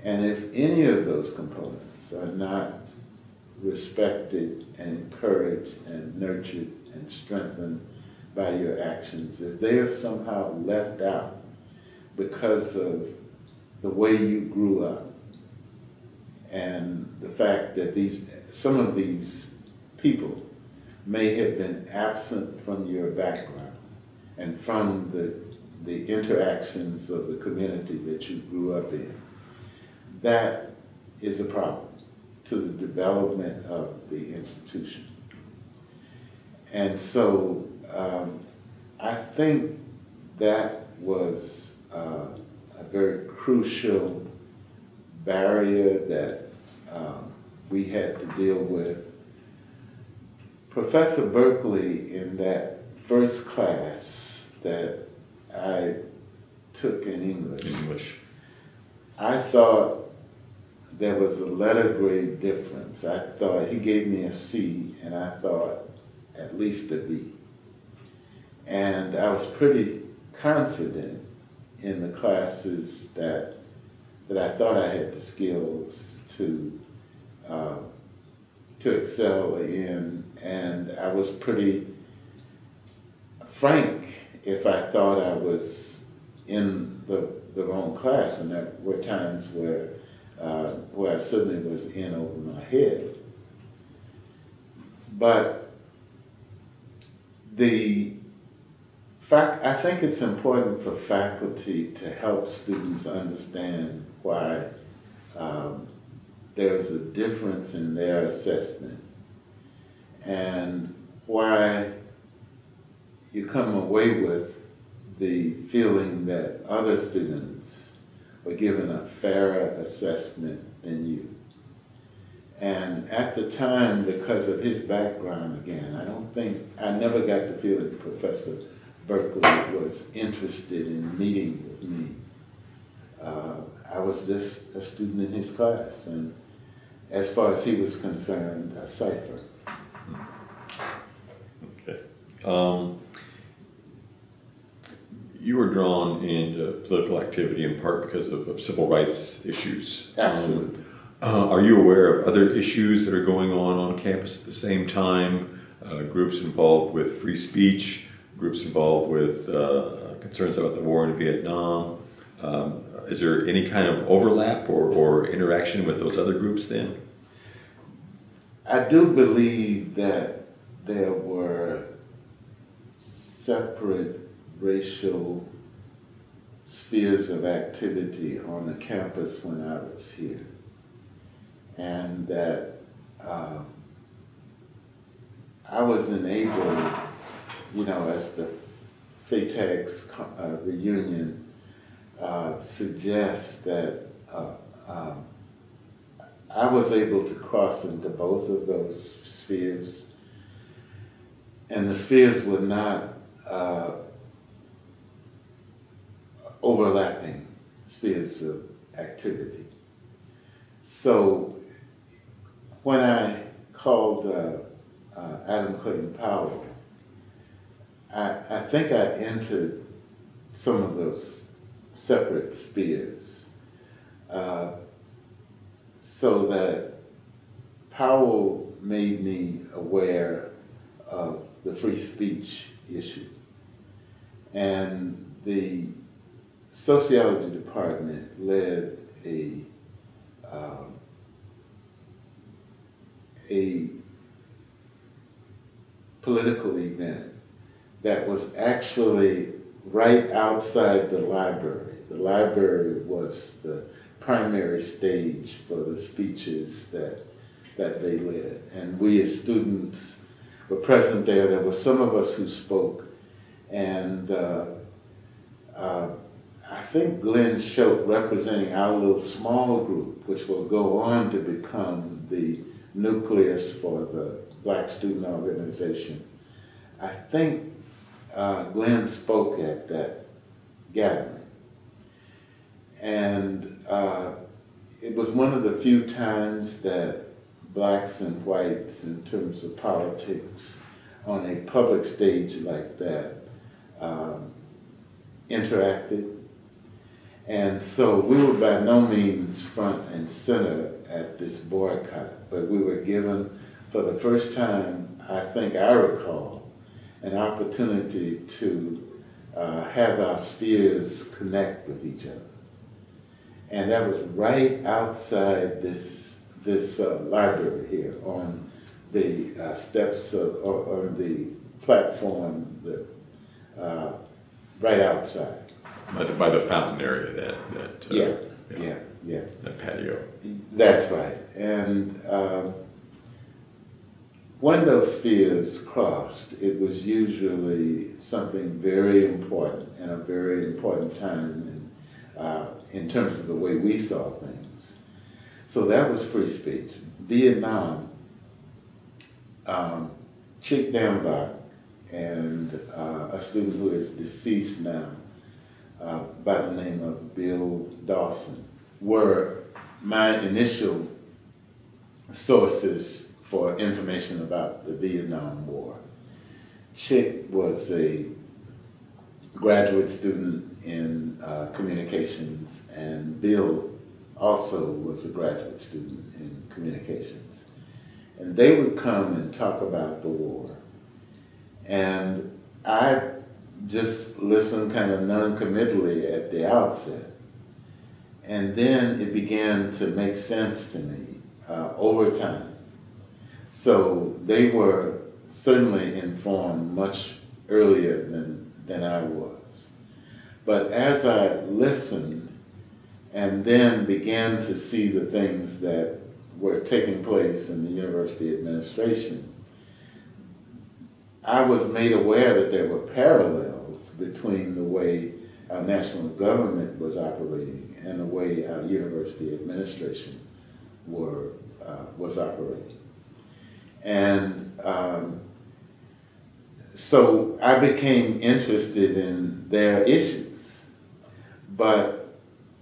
And if any of those components are not respected and encouraged and nurtured and strengthened by your actions, if they are somehow left out because of the way you grew up and the fact that these, some of these people may have been absent from your background and from the, the interactions of the community that you grew up in, that is a problem to the development of the institution. And so um, I think that was uh, a very crucial barrier that um, we had to deal with. Professor Berkeley, in that first class that I took in English, English. I thought there was a letter grade difference. I thought he gave me a C, and I thought at least a B. And I was pretty confident in the classes that, that I thought I had the skills to, uh, to excel in, and I was pretty frank if I thought I was in the, the wrong class, and there were times where, uh, where I suddenly was in over my head. But the fact, I think it's important for faculty to help students understand why um, there's a difference in their assessment and why you come away with the feeling that other students were given a fairer assessment than you. And at the time, because of his background again, I don't think, I never got the feeling that Professor Berkeley was interested in meeting with me. Uh, I was just a student in his class, and as far as he was concerned, a cipher. Okay. Um, you were drawn into political activity in part because of, of civil rights issues. Absolutely. Um, uh, are you aware of other issues that are going on on campus at the same time? Uh, groups involved with free speech, groups involved with uh, concerns about the war in Vietnam. Um, is there any kind of overlap or, or interaction with those other groups then? I do believe that there were separate racial spheres of activity on the campus when I was here, and that um, I was enabled, you know, as the FATAC's uh, reunion uh, suggests, that uh, um, I was able to cross into both of those spheres, and the spheres were not uh, overlapping spheres of activity. So when I called uh, uh, Adam Clayton Powell, I, I think I entered some of those separate spheres, uh, so that Powell made me aware of the free speech issue. And the sociology department led a, um, a political event that was actually right outside the library. The library was the primary stage for the speeches that, that they led. And we as students were present there. There were some of us who spoke, and uh, uh, I think Glenn Schoep, representing our little small group, which will go on to become the nucleus for the Black Student Organization, I think uh, Glenn spoke at that gathering. And uh, it was one of the few times that blacks and whites, in terms of politics, on a public stage like that, um, interacted. And so we were by no means front and center at this boycott, but we were given, for the first time, I think I recall, an opportunity to uh, have our spheres connect with each other. And that was right outside this, this uh, library here, on the uh, steps of, or on the platform, that, uh, right outside. By the, by the fountain area, that, that uh, yeah, you know, yeah, yeah, that patio. That's right. And um, when those spheres crossed, it was usually something very important and a very important time in, uh, in terms of the way we saw things. So that was free speech. Vietnam, um, Chick Dambach, and uh, a student who is deceased now, Uh, by the name of Bill Dawson, were my initial sources for information about the Vietnam War. Chick was a graduate student in uh, communications, and Bill also was a graduate student in communications. And they would come and talk about the war. And I just listen kind of non-committally at the outset. And then it began to make sense to me uh, over time. So they were certainly informed much earlier than, than I was. But as I listened and then began to see the things that were taking place in the university administration, I was made aware that there were parallels between the way our national government was operating and the way our university administration were, uh, was operating. And um, so I became interested in their issues. But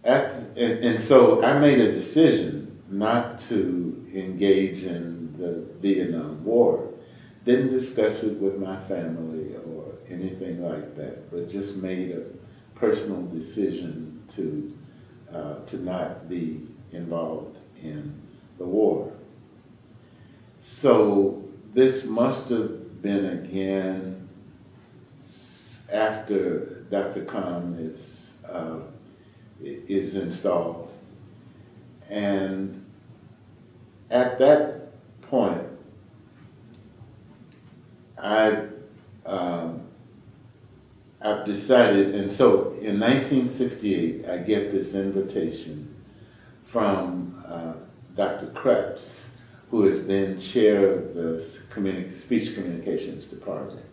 at, and, and so I made a decision not to engage in the Vietnam War. Didn't discuss it with my family or anything like that, but just made a personal decision to, uh, to not be involved in the war. So this must have been again after Doctor Conn is, uh, is installed. And at that point, I, um, I've decided, and so in nineteen sixty-eight, I get this invitation from uh, Doctor Krebs, who is then chair of the communi speech communications department.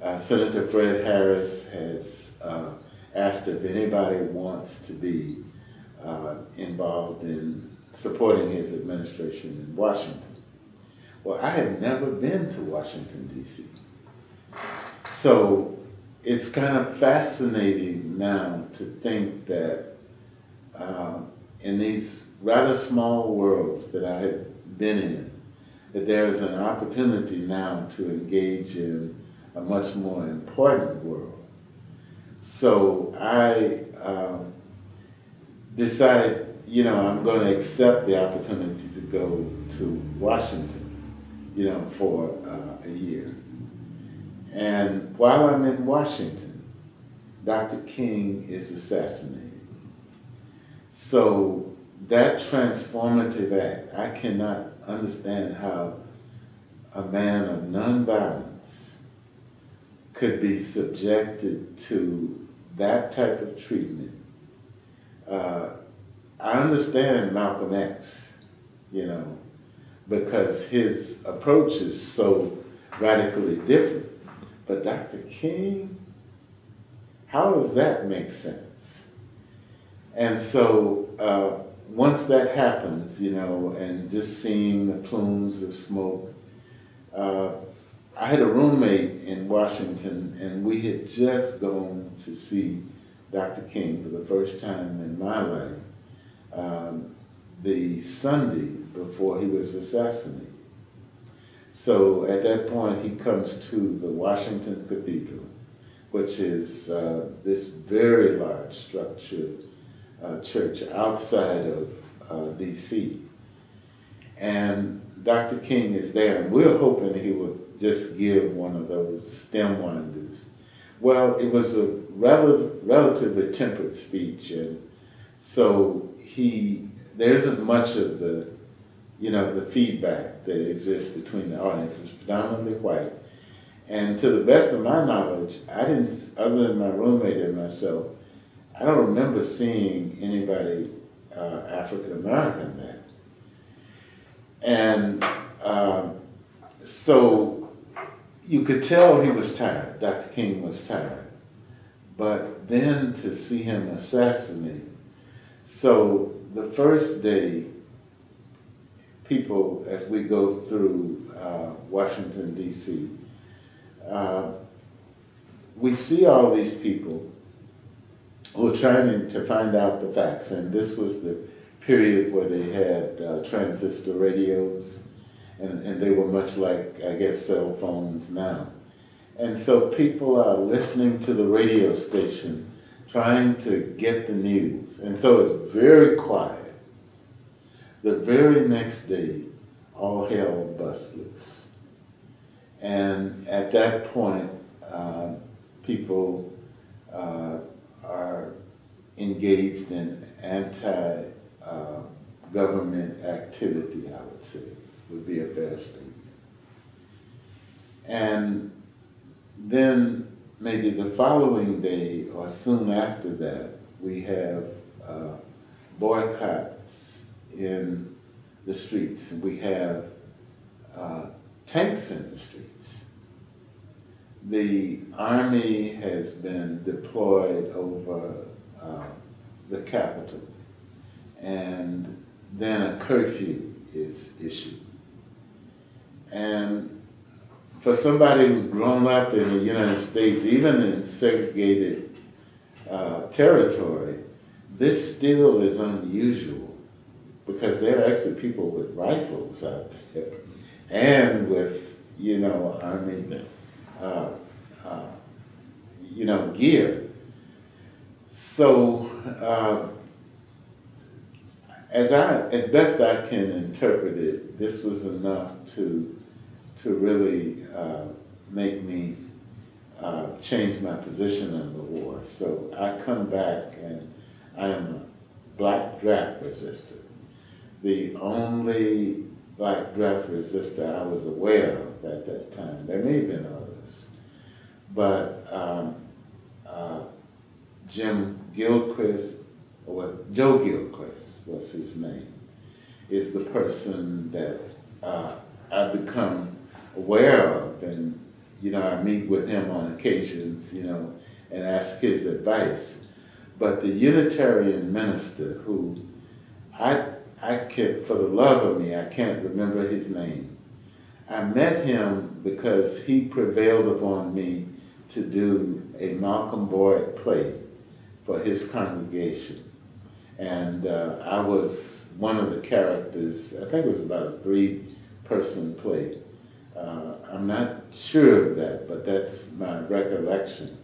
Uh, Senator Fred Harris has uh, asked if anybody wants to be uh, involved in supporting his administration in Washington. Well, I had never been to Washington, D C So it's kind of fascinating now to think that um, in these rather small worlds that I had been in, that there is an opportunity now to engage in a much more important world. So I um, decided, you know, I'm going to accept the opportunity to go to Washington, you know, for uh, a year. And while I'm in Washington, Doctor King is assassinated. So that transformative act, I cannot understand how a man of nonviolence could be subjected to that type of treatment. Uh, I understand Malcolm X, you know, because his approach is so radically different. But Doctor King, how does that make sense? And so uh, once that happens, you know, and just seeing the plumes of smoke, uh, I had a roommate in Washington, and we had just gone to see Doctor King for the first time in my life, um, the Sunday before he was assassinated. So at that point, he comes to the Washington Cathedral, which is uh, this very large structure, uh, church outside of uh, D C And Doctor King is there, and we were hoping he would just give one of those stem winders. Well, it was a rel relatively temperate speech, and so he, there isn't much of the, you know, the feedback that exists between the audience. Is predominantly white. And to the best of my knowledge, I didn't, other than my roommate and myself, I don't remember seeing anybody uh, African-American there. And um, so you could tell he was tired, Doctor King was tired. But then to see him assassinated, so the first day, people, as we go through uh, Washington, D C, uh, we see all these people who are trying to find out the facts. And this was the period where they had uh, transistor radios, and, and they were much like, I guess, cell phones now. And so people are listening to the radio station, trying to get the news. And so it's very quiet. The very next day, all hell busts loose. And at that point, uh, people uh, are engaged in anti-government uh, activity, I would say, would be a fair statement. And then maybe the following day or soon after that, we have uh, boycotts in the streets. We have uh, tanks in the streets. The Army has been deployed over uh, the Capitol, and then a curfew is issued. And for somebody who's grown up in the United States, even in segregated uh, territory, this still is unusual, because there are actually people with rifles out there and with, you know, I mean, uh, uh, you know, gear. So, uh, as I, as best I can interpret it, this was enough to to really uh, make me uh, change my position on the war. So I come back and I am a black draft resistor. The only black draft resistor I was aware of at that time. There may have been others. But um, uh, Jim Gilchrist, or Joe Gilchrist was his name, is the person that uh, I've become aware of, and you know, I meet with him on occasions, you know, and ask his advice. But the Unitarian minister, who I I can't, for the love of me, I can't remember his name. I met him because he prevailed upon me to do a Malcolm Boyd play for his congregation, and uh, I was one of the characters. I think it was about a three-person play. Uh, I'm not sure of that, but that's my recollection.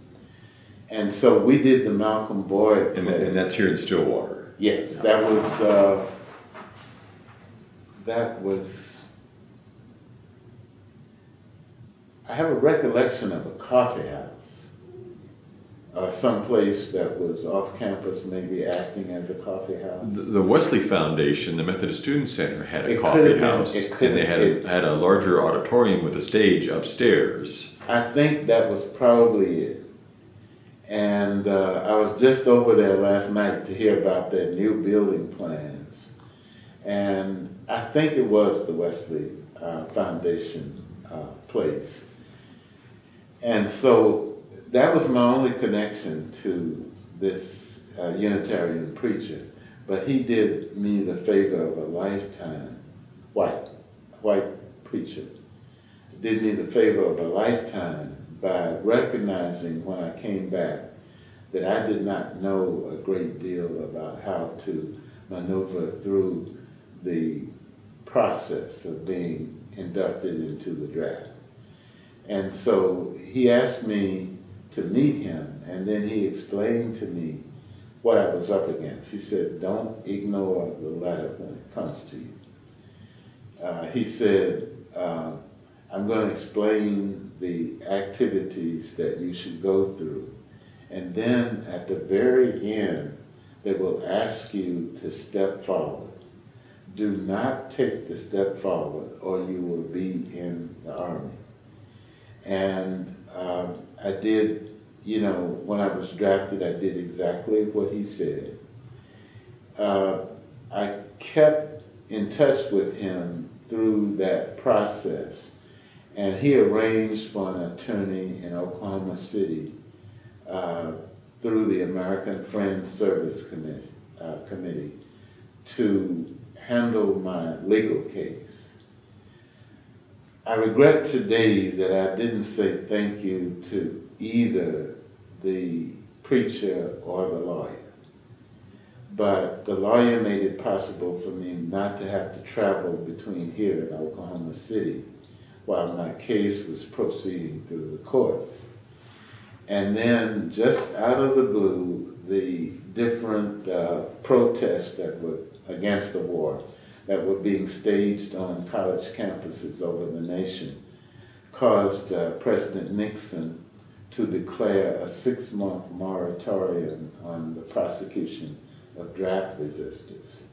And so we did the Malcolm Boyd. And, and that's here in Stillwater. Yes, that was, uh, that was, I have a recollection of a coffee house, uh, someplace that was off campus, maybe acting as a coffee house. The, the Wesley Foundation, the Methodist Student Center, had a it coffee house, been, and they had, it, had a larger auditorium with a stage upstairs. I think that was probably it. And uh, I was just over there last night to hear about their new building plans. And I think it was the Wesley uh, Foundation uh, place. And so that was my only connection to this uh, Unitarian preacher, but he did me the favor of a lifetime, white, white preacher, did me the favor of a lifetime by recognizing when I came back that I did not know a great deal about how to maneuver through the process of being inducted into the draft. And so he asked me to meet him, and then he explained to me what I was up against. He said, don't ignore the letter when it comes to you. Uh, he said, uh, I'm going to explain the activities that you should go through. And then at the very end, they will ask you to step forward. Do not take the step forward or you will be in the Army. And um, I did, you know, when I was drafted, I did exactly what he said. Uh, I kept in touch with him through that process, and he arranged for an attorney in Oklahoma City uh, through the American Friends Service Committee, uh, Committee to handle my legal case. I regret today that I didn't say thank you to either the preacher or the lawyer, but the lawyer made it possible for me not to have to travel between here and Oklahoma City while my case was proceeding through the courts. And then just out of the blue, the different uh, protests that were against the war that were being staged on college campuses over the nation caused uh, President Nixon to declare a six-month moratorium on the prosecution of draft resisters.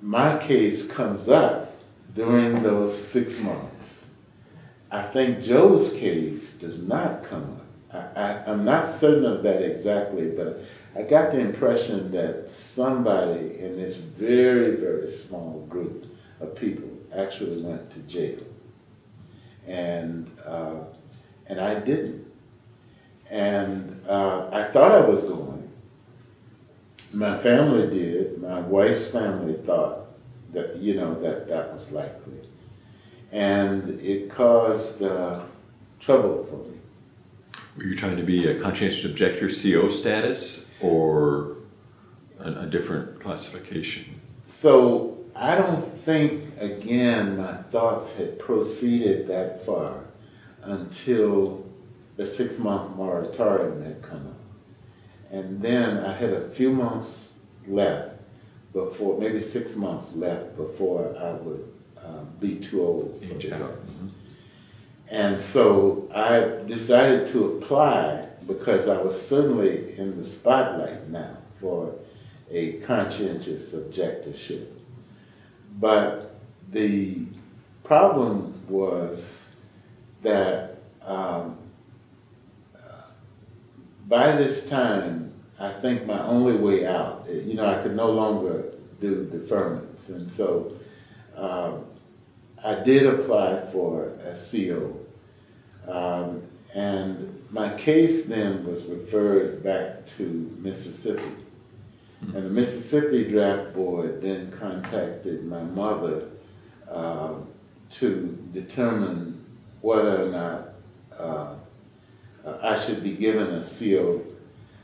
My case comes up during those six months. I think Joe's case does not come up. I, I, I'm not certain of that exactly, but I got the impression that somebody in this very, very small group of people actually went to jail. And, uh, and I didn't. And uh, I thought I was going. My family did. My wife's family thought that, you know, that that was likely. And it caused uh, trouble for me. Were you trying to be a conscientious objector C O status or a, a different classification? So I don't think, again, my thoughts had proceeded that far until the six-month moratorium had come up. And then I had a few months left before, maybe six months left before I would uh, be too old for jail. Mm-hmm. And so I decided to apply because I was certainly in the spotlight now for a conscientious objectorship. But the problem was that um, by this time, I think my only way out, you know, I could no longer do deferments. And so um, I did apply for a C O. Um, and my case then was referred back to Mississippi. And the Mississippi Draft Board then contacted my mother uh, to determine whether or not uh, I should be given a C O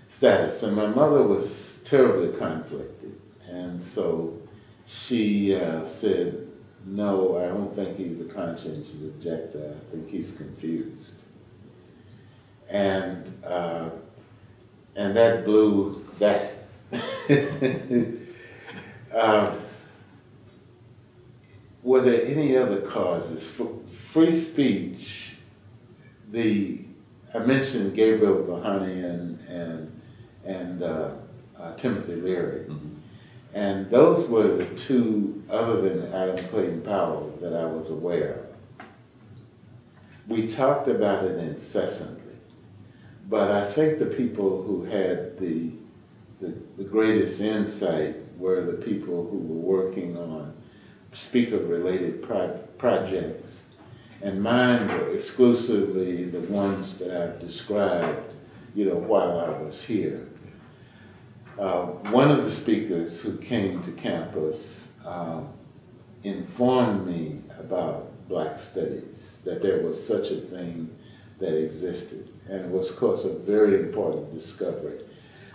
status. And my mother was terribly conflicted. And so she uh, said, no, I don't think he's a conscientious objector. I think he's confused. And, uh, and that blew that. uh, were there any other causes? For free speech, the I mentioned Gabriel Bohanian and and uh, uh, Timothy Leary, mm-hmm. and those were the two, other than Adam Clayton Powell, that I was aware of. We talked about it incessantly, but I think the people who had the The, the greatest insight were the people who were working on speaker-related pro projects. And mine were exclusively the ones that I've described, you know, while I was here. Uh, one of the speakers who came to campus uh, informed me about Black Studies, that there was such a thing that existed. And it was, of course, a very important discovery.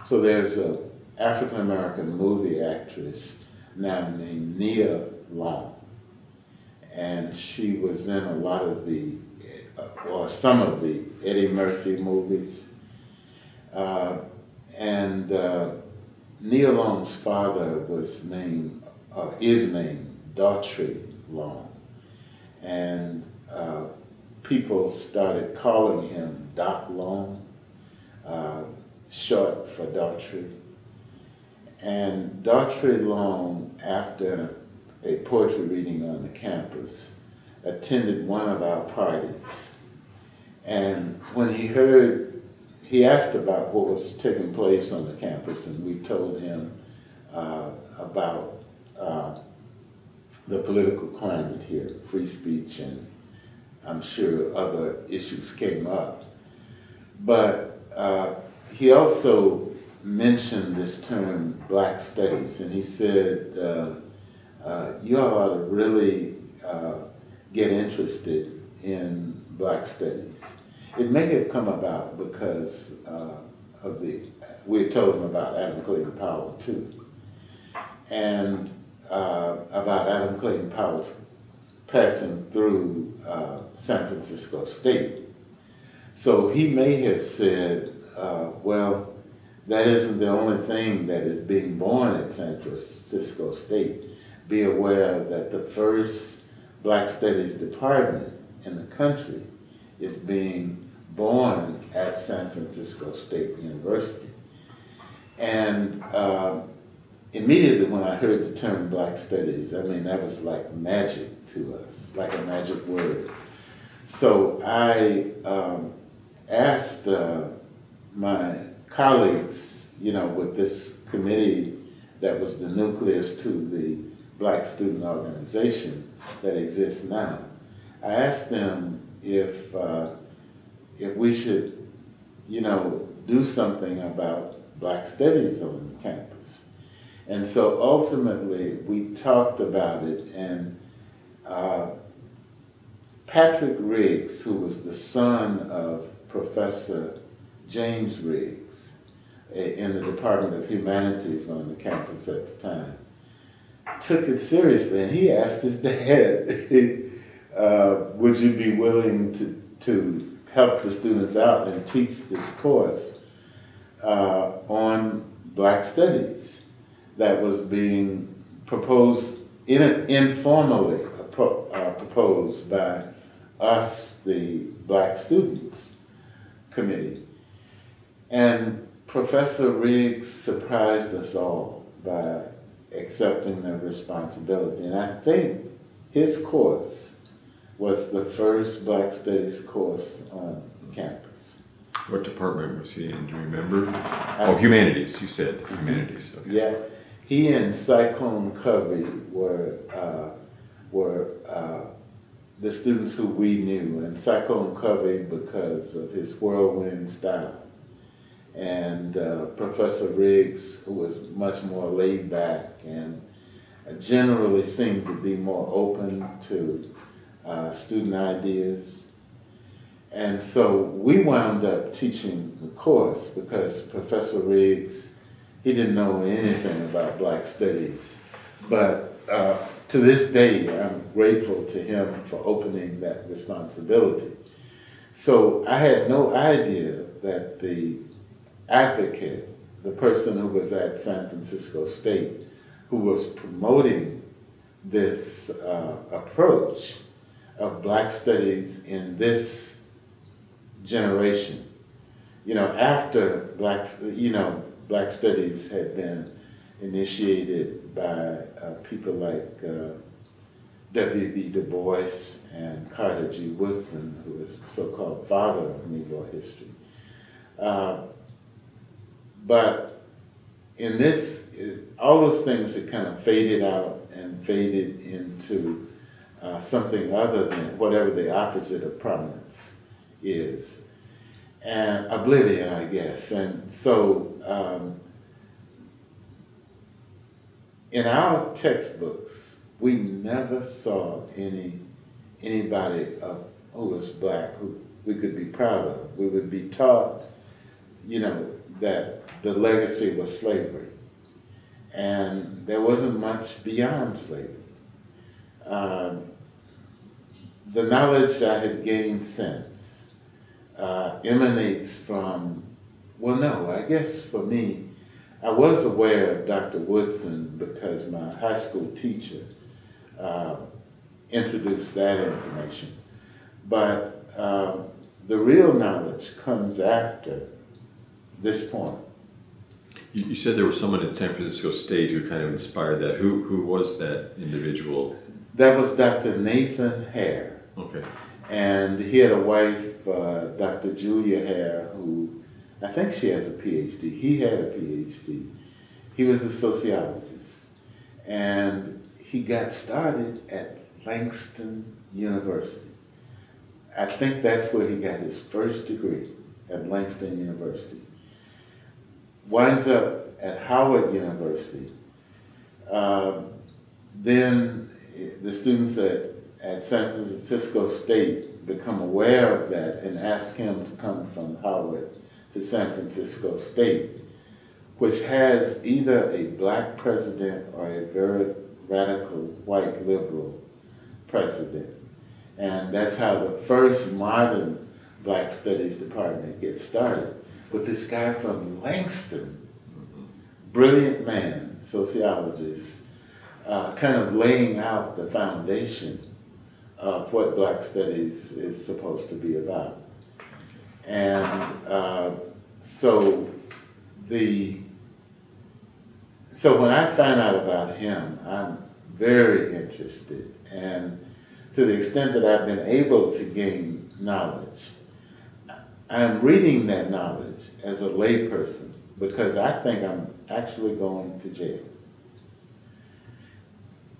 So there's an African-American movie actress now named Nia Long. And she was in a lot of the, or some of the Eddie Murphy movies. Uh, and uh, Nia Long's father was named, uh, is named Daughtry Long. And uh, people started calling him Doc Long. Uh, short for Daughtry. And Daughtry Long, after a poetry reading on the campus, attended one of our parties. And when he heard, he asked about what was taking place on the campus, and we told him uh, about uh, the political climate here, free speech, and I'm sure other issues came up. But uh, he also mentioned this term, Black Studies, and he said, uh, uh, you all ought to really uh, get interested in Black Studies. It may have come about because uh, of the, we had told him about Adam Clayton Powell, too, and uh, about Adam Clayton Powell's passing through uh, San Francisco State. So he may have said, Uh, well, that isn't the only thing that is being born at San Francisco State. Be aware that the first Black Studies department in the country is being born at San Francisco State University. And uh, immediately when I heard the term Black Studies, I mean, that was like magic to us, like a magic word. So I um, asked uh, my colleagues, you know, with this committee that was the nucleus to the Black Student Organization that exists now, I asked them if, uh, if we should, you know, do something about Black Studies on campus. And so ultimately, we talked about it, and uh, Patrick Riggs, who was the son of Professor James Riggs in the Department of Humanities on the campus at the time, took it seriously, and he asked his dad, uh, would you be willing to, to help the students out and teach this course uh, on Black Studies that was being proposed in a, informally uh, proposed by us, the Black Students Committee. And Professor Riggs surprised us all by accepting the responsibility. And I think his course was the first Black Studies course on campus. What department was he in, do you remember? I, oh, humanities, you said, humanities. Okay. Yeah, he and Cyclone Covey were, uh, were uh, the students who we knew, and Cyclone Covey because of his whirlwind style, and uh, Professor Riggs, who was much more laid back and generally seemed to be more open to uh, student ideas. And so we wound up teaching the course because Professor Riggs, he didn't know anything about Black Studies. But uh, to this day, I'm grateful to him for opening that responsibility. So I had no idea that the advocate, the person who was at San Francisco State, who was promoting this uh, approach of Black Studies in this generation, you know, after Black, you know, Black Studies had been initiated by uh, people like uh, W B Du Bois and Carter G. Woodson, who is the so-called father of Negro history. Uh, But in this, all those things had kind of faded out and faded into uh, something other than whatever the opposite of prominence is. And oblivion, I guess. And so um, in our textbooks, we never saw any anybody of, who was Black who we could be proud of. We would be taught, you know, that the legacy was slavery, and there wasn't much beyond slavery. Um, the knowledge I had gained since uh, emanates from, well, no, I guess for me, I was aware of Doctor Woodson because my high school teacher uh, introduced that information. But uh, the real knowledge comes after this point. You said there was someone at San Francisco State who kind of inspired that. Who who was that individual? That was Doctor Nathan Hare. Okay. And he had a wife, uh, Doctor Julia Hare, who I think she has a P H D. He had a P H D. He was a sociologist. And he got started at Langston University. I think that's where he got his first degree, at Langston University. Winds up at Howard University. Uh, then the students at, at San Francisco State become aware of that and ask him to come from Howard to San Francisco State, which has either a Black president or a very radical white liberal president. And that's how the first modern Black Studies department gets started, with this guy from Langston, brilliant man, sociologist, uh, kind of laying out the foundation of what Black Studies is supposed to be about. And uh, so the so when I find out about him, I'm very interested, and to the extent that I've been able to gain knowledge, I'm reading that knowledge as a layperson because I think I'm actually going to jail.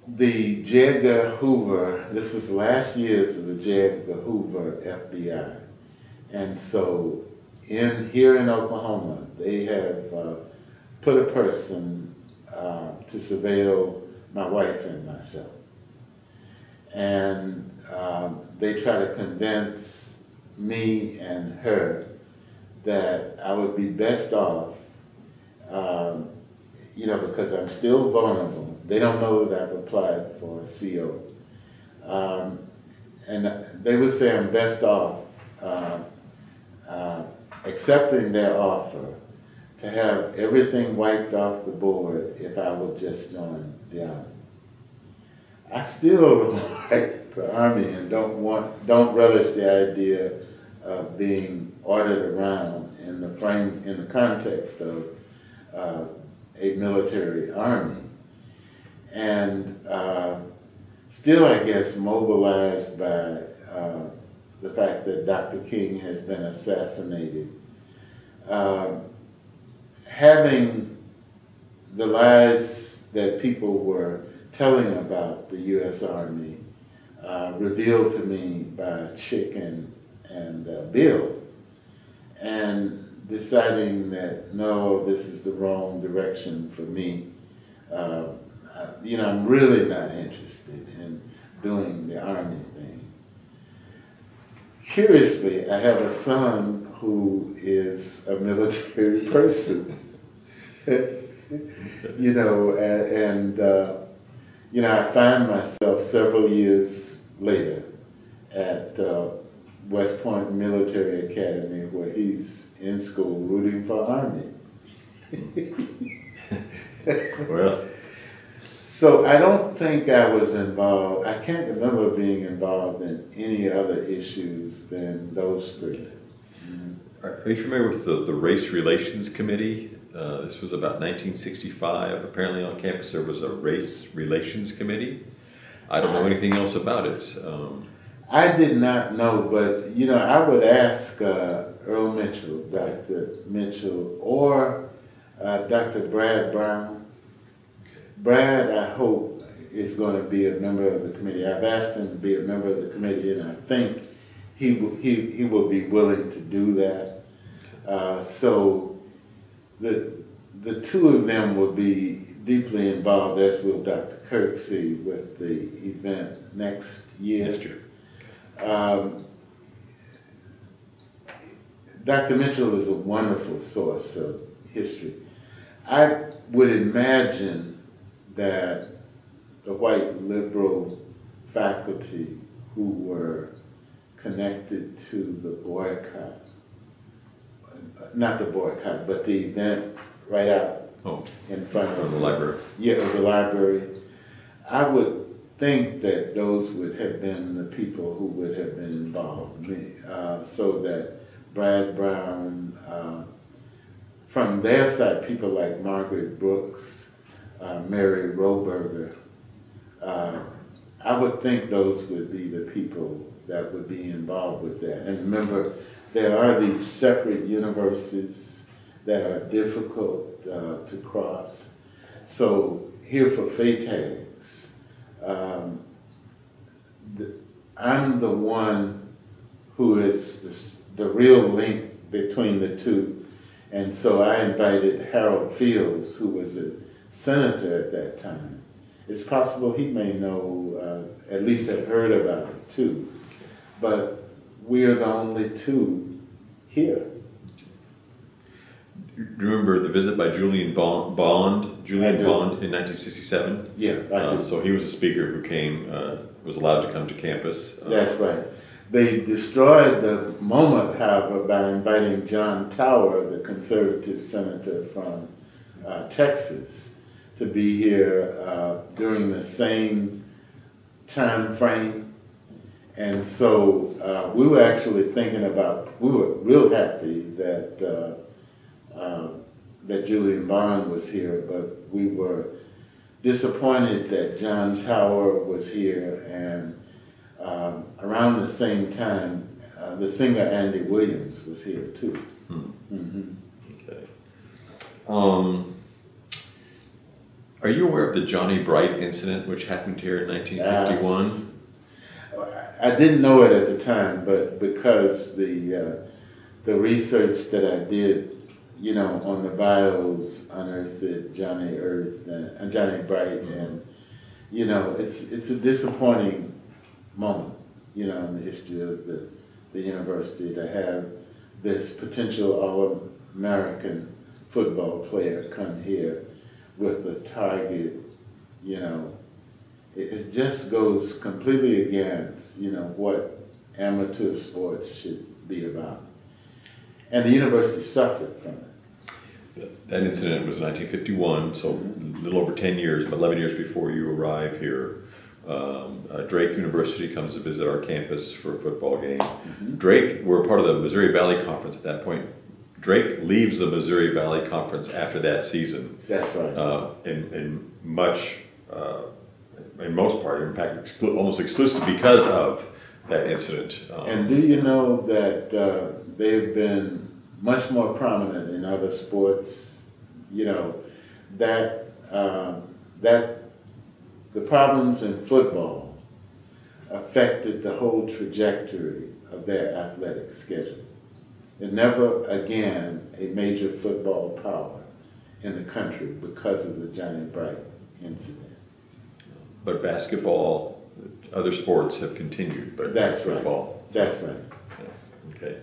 The J. Edgar Hoover, this was last year's of the J. Edgar Hoover F B I, and so in here in Oklahoma, they have uh, put a person uh, to surveil my wife and myself. And uh, they try to convince me and her that I would be best off, um, you know, because I'm still vulnerable. They don't know that I've applied for a C O. Um, and they would say I'm best off uh, uh, accepting their offer to have everything wiped off the board if I would just join the Army. I still like the Army and don't want, don't relish the idea of being ordered around in the frame, in the context of uh, a military army. And uh, still, I guess, mobilized by uh, the fact that Doctor King has been assassinated. Uh, having the lies that people were telling about the U S Army uh, revealed to me by Chick and, and uh, Bill, and deciding that, no, this is the wrong direction for me. Uh, I, you know, I'm really not interested in doing the Army thing. Curiously, I have a son who is a military person, you know, and... and uh, you know, I find myself several years later at uh, West Point Military Academy, where he's in school rooting for Army. Well, so I don't think I was involved. I can't remember being involved in any other issues than those three. Mm-hmm. Are, are you familiar with the, the Race Relations Committee? Uh, this was about nineteen sixty-five. Apparently on campus there was a race relations committee. I don't know anything else about it. Um, I did not know, but you know, I would ask uh, Earl Mitchell, Doctor Mitchell, or uh, Doctor Brad Brown. Brad, I hope, is going to be a member of the committee. I've asked him to be a member of the committee, and I think he will, he, he will be willing to do that. Uh, so. The, the two of them will be deeply involved, as will Doctor Curtsey, with the event next year. Next year. Um, Doctor Mitchell is a wonderful source of history. I would imagine that the white liberal faculty who were connected to the boycott, not the boycott, but the event right out oh, in front of the library. Yeah, of the library. I would think that those would have been the people who would have been involved. Uh, so that Brad Brown, uh, from their side, people like Margaret Brooks, uh, Mary Roberger, uh, I would think those would be the people that would be involved with that. And remember, there are these separate universes that are difficult uh, to cross. So here for F A TAGs, um, the, I'm the one who is this, the real link between the two. And so I invited Harold Fields, who was a senator at that time. It's possible he may know, uh, at least have heard about it too. But we are the only two here. Do you remember the visit by Julian Bond? Bond Julian Bond in nineteen sixty-seven? Yeah, I um, do. So he was a speaker who came, uh, was allowed to come to campus. Um, That's right. They destroyed the moment, however, by inviting John Tower, the conservative senator from uh, Texas, to be here uh, during the same time frame. And so uh, we were actually thinking about, we were real happy that uh, uh, that Julian Bond was here, but we were disappointed that John Tower was here, and um, around the same time, uh, the singer Andy Williams was here too. Hmm. Mm-hmm. Okay. Um, are you aware of the Johnny Bright incident, which happened here in nineteen fifty-one? I didn't know it at the time, but because the uh, the research that I did, you know, on the bios unearthed Johnny Earth and uh, Johnny Bright, and you know, it's it's a disappointing moment, you know, in the history of the the university to have this potential all-American football player come here with a target, you know. It just goes completely against, you know, what amateur sports should be about. And the university suffered from it. That incident was nineteen fifty-one, so mm-hmm. a little over ten years, but eleven years before you arrive here. Um, uh, Drake University comes to visit our campus for a football game. Mm-hmm. Drake, we're part of the Missouri Valley Conference at that point. Drake leaves the Missouri Valley Conference after that season. That's right. Uh, in, in much... Uh, in most part, in fact, almost exclusively because of that incident. Um, and do you know that uh, they've been much more prominent in other sports? You know, that, uh, that the problems in football affected the whole trajectory of their athletic schedule. And never again a major football power in the country because of the Johnny Bright incident. But basketball, other sports have continued, but that's football. Right. That's right. Yeah. Okay.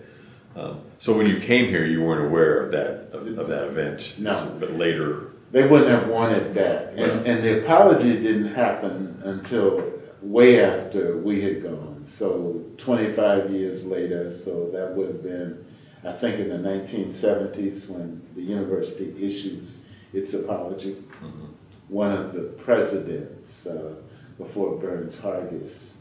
Um, so when you came here, you weren't aware of that of, of that event. No. But later, they wouldn't have wanted that, and right. and the apology didn't happen until way after we had gone. So twenty-five years later. So that would have been, I think, in the nineteen seventies when the university issues its apology. Mm-hmm. One of the presidents, uh, before Burns Hargis,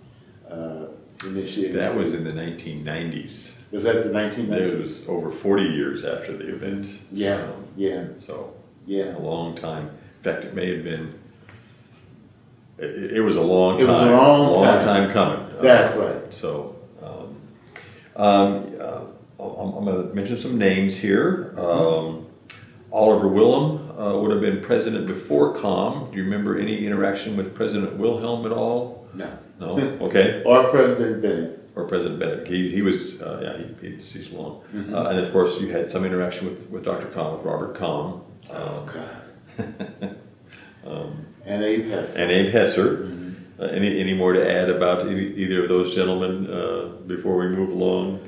uh, initiated. That was in the nineteen nineties. Was that the nineteen nineties? It was over forty years after the event. Yeah, um, yeah. So, yeah, a long time. In fact, it may have been, it, it was a long time. It was a long, long time. time coming. That's uh, right. So, um, um, uh, I'm, I'm going to mention some names here. Um, mm-hmm. Oliver Wilhelm uh, would have been president before Comm. Do you remember any interaction with President Wilhelm at all? No. No? Okay. Or President Bennett. Or President Bennett. He, he was, uh, yeah, he, he deceased long. Mm-hmm. uh, and of course, you had some interaction with, with Doctor Comm, with Robert Comm. Um, oh, God. um, and Abe Hesser. And Abe Hesser. Mm-hmm. uh, any, any more to add about any, either of those gentlemen uh, before we move along?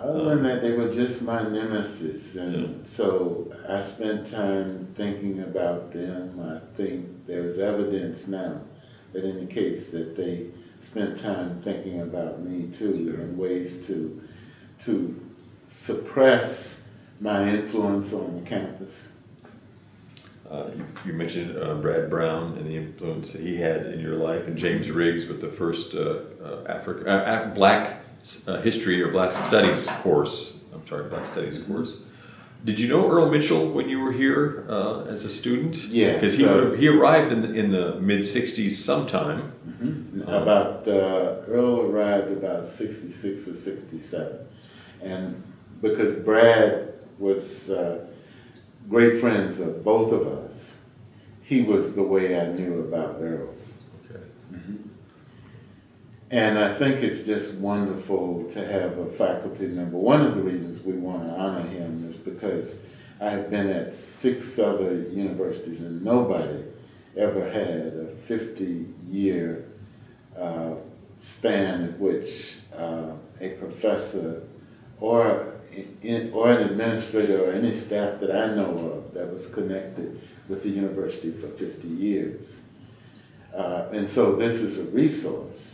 Other than that, they were just my nemesis, and yeah. so I spent time thinking about them. I think there's evidence now that indicates that they spent time thinking about me too, sure. in ways to to suppress my influence on the campus. Uh, you, you mentioned uh, Brad Brown and the influence that he had in your life, and James Riggs with the first uh, uh, African uh, black. Uh, history or Black Studies course. I'm sorry, Black Studies course. Did you know Earl Mitchell when you were here uh, as a student? Yeah, because he uh, he arrived in the, in the mid sixties sometime. Mm-hmm. um, about uh, Earl arrived about sixty-six or sixty-seven, and because Brad was uh, great friends of both of us, he was the way I knew about Earl. Okay. Mm-hmm. And I think it's just wonderful to have a faculty member. One of the reasons we want to honor him is because I've been at six other universities and nobody ever had a fifty-year uh, span in which uh, a professor or, in, or an administrator or any staff that I know of that was connected with the university for fifty years. Uh, and so this is a resource.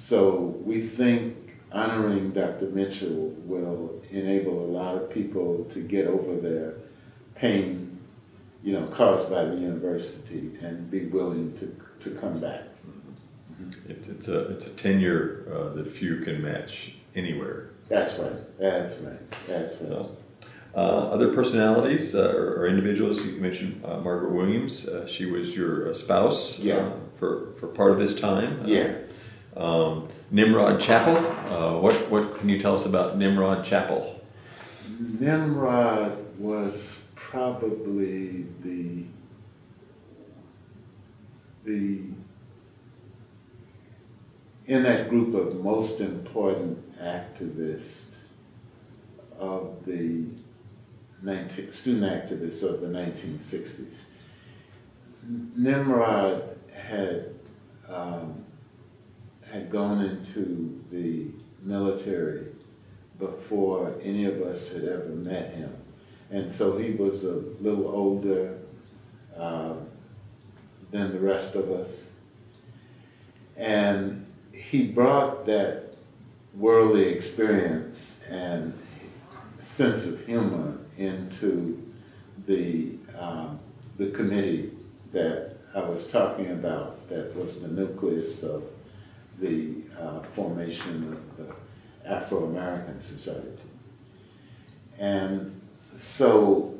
So we think honoring Doctor Mitchell will enable a lot of people to get over their pain, you know, caused by the university and be willing to, to come back. Mm-hmm. It, it's a it's a tenure uh, that few can match anywhere. That's right. That's right. That's right. So, uh, other personalities uh, or, or individuals, you mentioned uh, Margaret Williams. Uh, she was your uh, spouse. Yeah. Uh, for for part of this time. Uh, yes. Um, Nimrod Chappell. Uh, what what can you tell us about Nimrod Chappell? Nimrod was probably the the. in that group of most important activists of the student activists of the nineteen sixties. Nimrod had um, had gone into the military before any of us had ever met him, and so he was a little older uh, than the rest of us, and he brought that worldly experience and sense of humor into the, um, the committee that I was talking about that was the nucleus of the uh, formation of the Afro-American Society. And so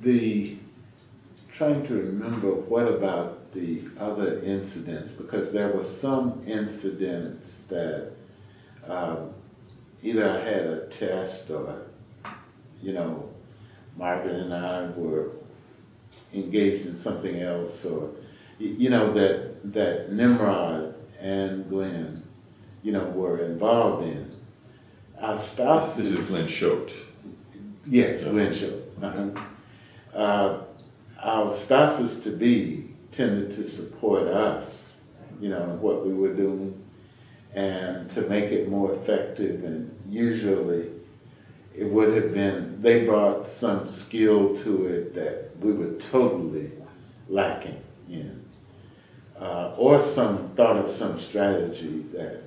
the, trying to remember what about the other incidents, because there were some incidents that um, either I had a test or, you know, Margaret and I were engaged in something else, or, you know, that, that Nimrod and Glenn, you know, were involved in. Our spouses... This is Glenn Schoat. Yes, yeah. Glenn Schoat. Uh-huh. uh, our spouses-to-be tended to support us, you know, what we were doing, and to make it more effective. And usually it would have been, they brought some skill to it that we were totally lacking in. Uh, or some thought of some strategy that,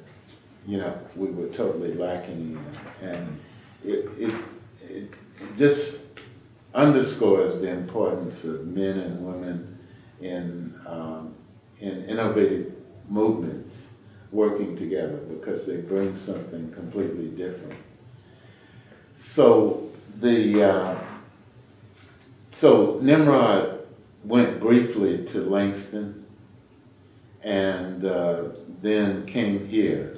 you know, we were totally lacking in. And it, it, it just underscores the importance of men and women in um, in innovative movements working together, because they bring something completely different. So the uh, so Nimrod went briefly to Langston, and uh, then came here,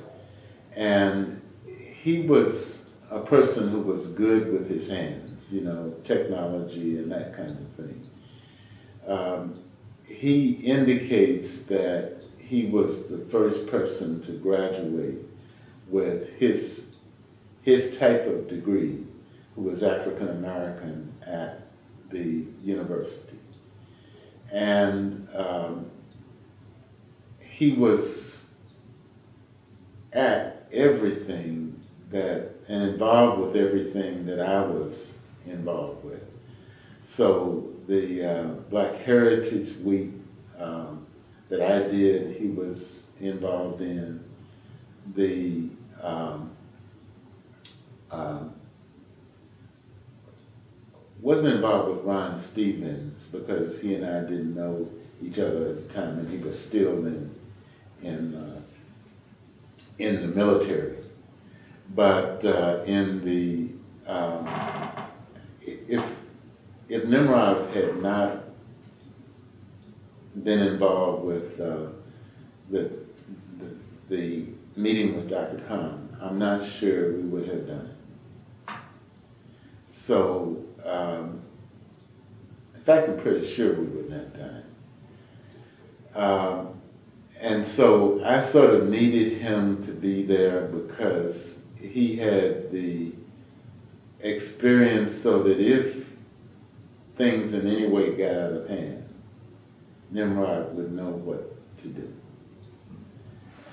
and he was a person who was good with his hands, you know, technology and that kind of thing. Um, He indicates that he was the first person to graduate with his, his type of degree, who was African American at the university. And um, he was at everything that, and involved with everything that I was involved with. So the uh, Black Heritage Week um, that I did, he was involved in. The um, uh, wasn't involved with Ron Stevens, because he and I didn't know each other at the time, and he was still in in uh, in the military. But uh, in the um, if. If Nimrod had not been involved with uh, the, the, the meeting with Doctor Conn, I'm not sure we would have done it. So, um, in fact, I'm pretty sure we wouldn't have done it. Um, and so I sort of needed him to be there, because he had the experience so that if things in any way got out of hand, Nimrod would know what to do.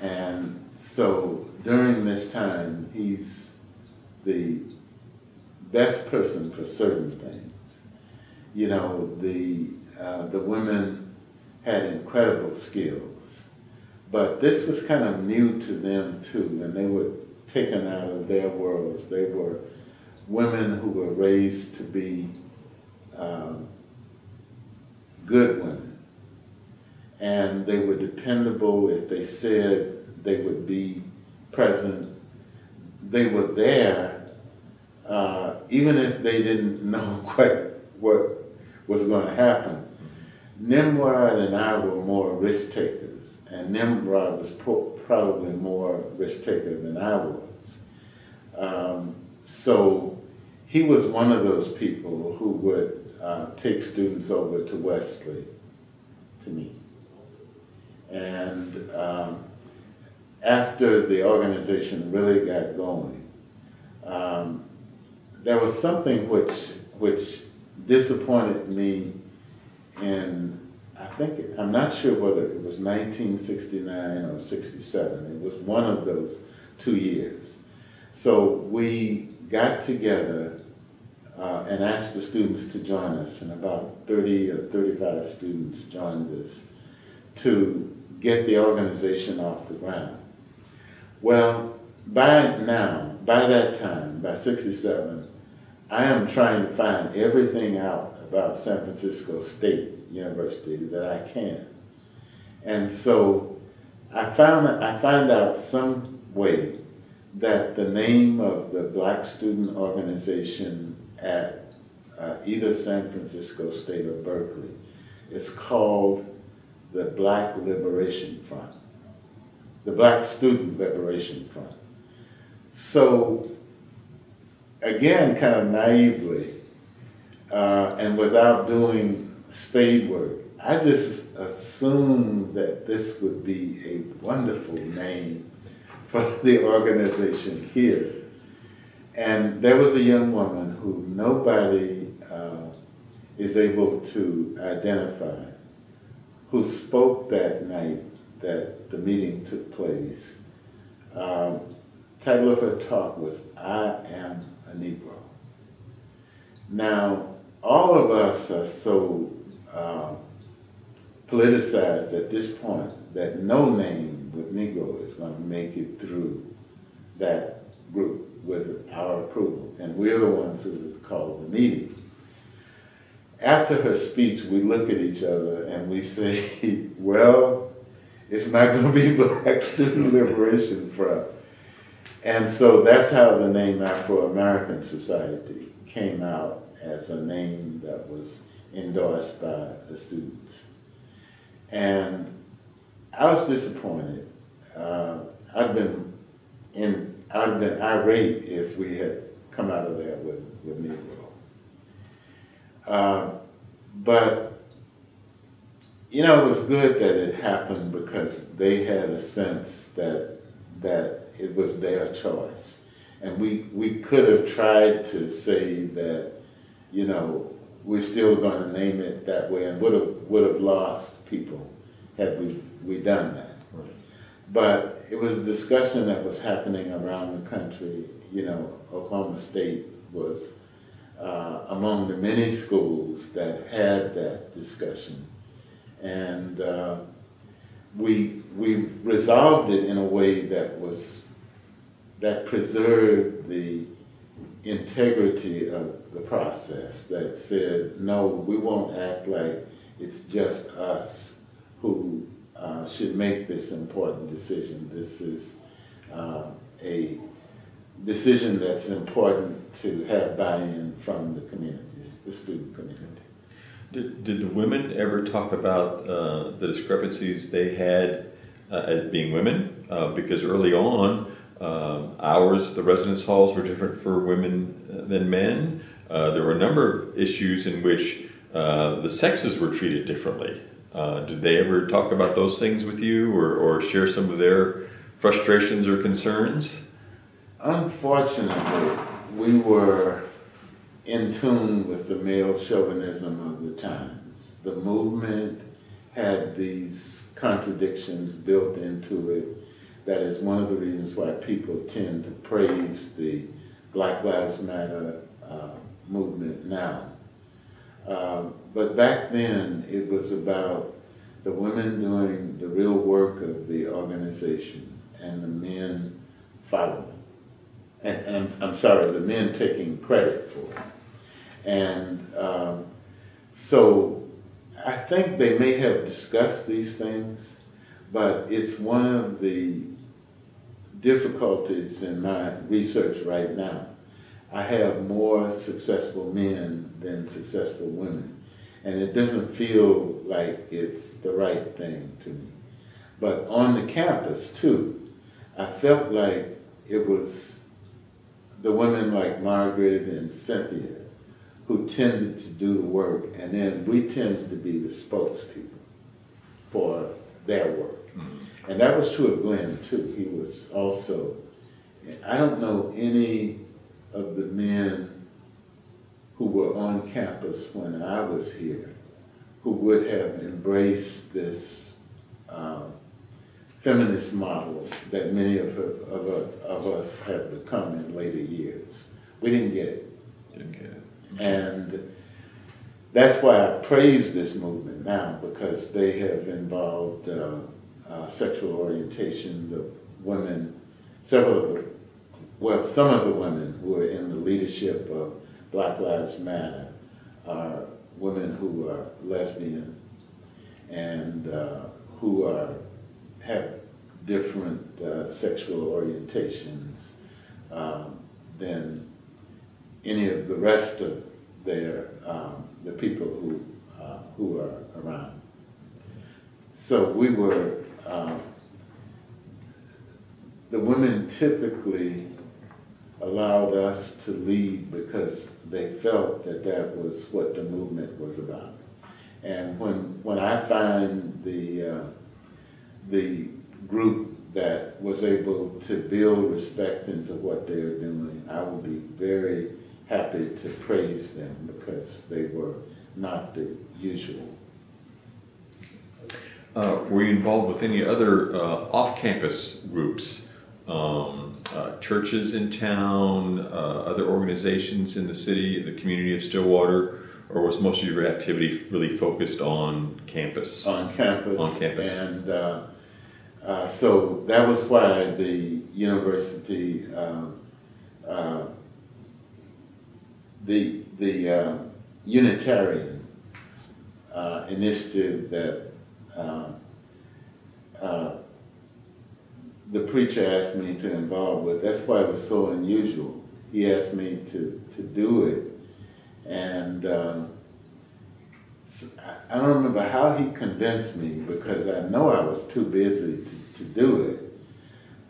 And so during this time, he's the best person for certain things. You know, the, uh, the women had incredible skills, but this was kind of new to them too, and they were taken out of their worlds. They were women who were raised to be Um, good women, and they were dependable. If they said they would be present, they were there, uh, even if they didn't know quite what was going to happen. Nimrod and I were more risk takers, and Nimrod was pro probably more risk taker than I was. Um, so he was one of those people who would uh, take students over to Wesley, to me. And um, after the organization really got going, um, there was something which which disappointed me. And I think, I'm not sure whether it was nineteen sixty-nine or sixty-seven. It was one of those two years. So we got together uh, and asked the students to join us, and about thirty or thirty-five students joined us to get the organization off the ground. Well, by now, by that time, by sixty-seven, I am trying to find everything out about San Francisco State University that I can. And so I found I find out some way that the name of the black student organization at uh, either San Francisco State or Berkeley is called the Black Liberation Front, the Black Student Liberation Front. So again, kind of naively, Uh, and without doing spade work, I just assumed that this would be a wonderful name for the organization here. And there was a young woman who nobody uh, is able to identify, who spoke that night that the meeting took place. Um, title of her talk was, "I Am a Negro." Now, all of us are so uh, politicized at this point that no name with Negro is going to make it through that group with our approval. And we're the ones who was called the meeting. After her speech, we look at each other and we say, well, it's not going to be Black Student Liberation Front. And so that's how the name Afro-American Society came out, as a name that was endorsed by the students. And I was disappointed. Uh, I'd been in, I'd been irate if we had come out of there with, with Negro. Uh, but, you know, it was good that it happened because they had a sense that, that it was their choice. And we, we could have tried to say that, you know, we're still going to name it that way, and would have would have lost people had we we done that. Right. But it was a discussion that was happening around the country. You know, Oklahoma State was uh, among the many schools that had that discussion, and uh, we we resolved it in a way that was that preserved the integrity of the process, that said, no, we won't act like it's just us who uh, should make this important decision. This is uh, a decision that's important to have buy-in from the communities, the student community. Did, did the women ever talk about uh, the discrepancies they had uh, as being women? Uh, because early on, Um, hours, the residence halls were different for women than men. Uh, there were a number of issues in which uh, the sexes were treated differently. Uh, did they ever talk about those things with you, or, or share some of their frustrations or concerns? Unfortunately, we were in tune with the male chauvinism of the times. The movement had these contradictions built into it. That is one of the reasons why people tend to praise the Black Lives Matter uh, movement now. Uh, but back then, it was about the women doing the real work of the organization and the men following. And, and I'm sorry, the men taking credit for it. And um, so I think they may have discussed these things, but it's one of the difficulties in my research right now. I have more successful men than successful women, and it doesn't feel like it's the right thing to me. But on the campus, too, I felt like it was the women like Margaret and Cynthia who tended to do the work, and then we tended to be the spokespeople for their work. Mm-hmm. And that was true of Glenn, too. He was also, I don't know any of the men who were on campus when I was here who would have embraced this um, feminist model that many of, her, of, a, of us have become in later years. We didn't get it. Didn't get it. And that's why I praise this movement now, because they have involved uh, uh, sexual orientation, the women, several of the, well, some of the women who are in the leadership of Black Lives Matter are women who are lesbian and uh, who are, have different uh, sexual orientations um, than any of the rest of their, um, the people who, uh, who are around. So we were, um, the women typically allowed us to lead because they felt that that was what the movement was about. And when, when I find the, uh, the group that was able to build respect into what they were doing, I will be very happy to praise them because they were not the usual. Uh, were you involved with any other uh, off-campus groups? Um, uh, churches in town, uh, other organizations in the city, in the community of Stillwater, or was most of your activity really focused on campus? On campus. On campus. And uh, uh, so that was why the university uh, uh, the, the uh, Unitarian uh, initiative that uh, uh, the preacher asked me to involve with, that's why it was so unusual. He asked me to, to do it, and uh, I don't remember how he convinced me, because I know I was too busy to, to do it,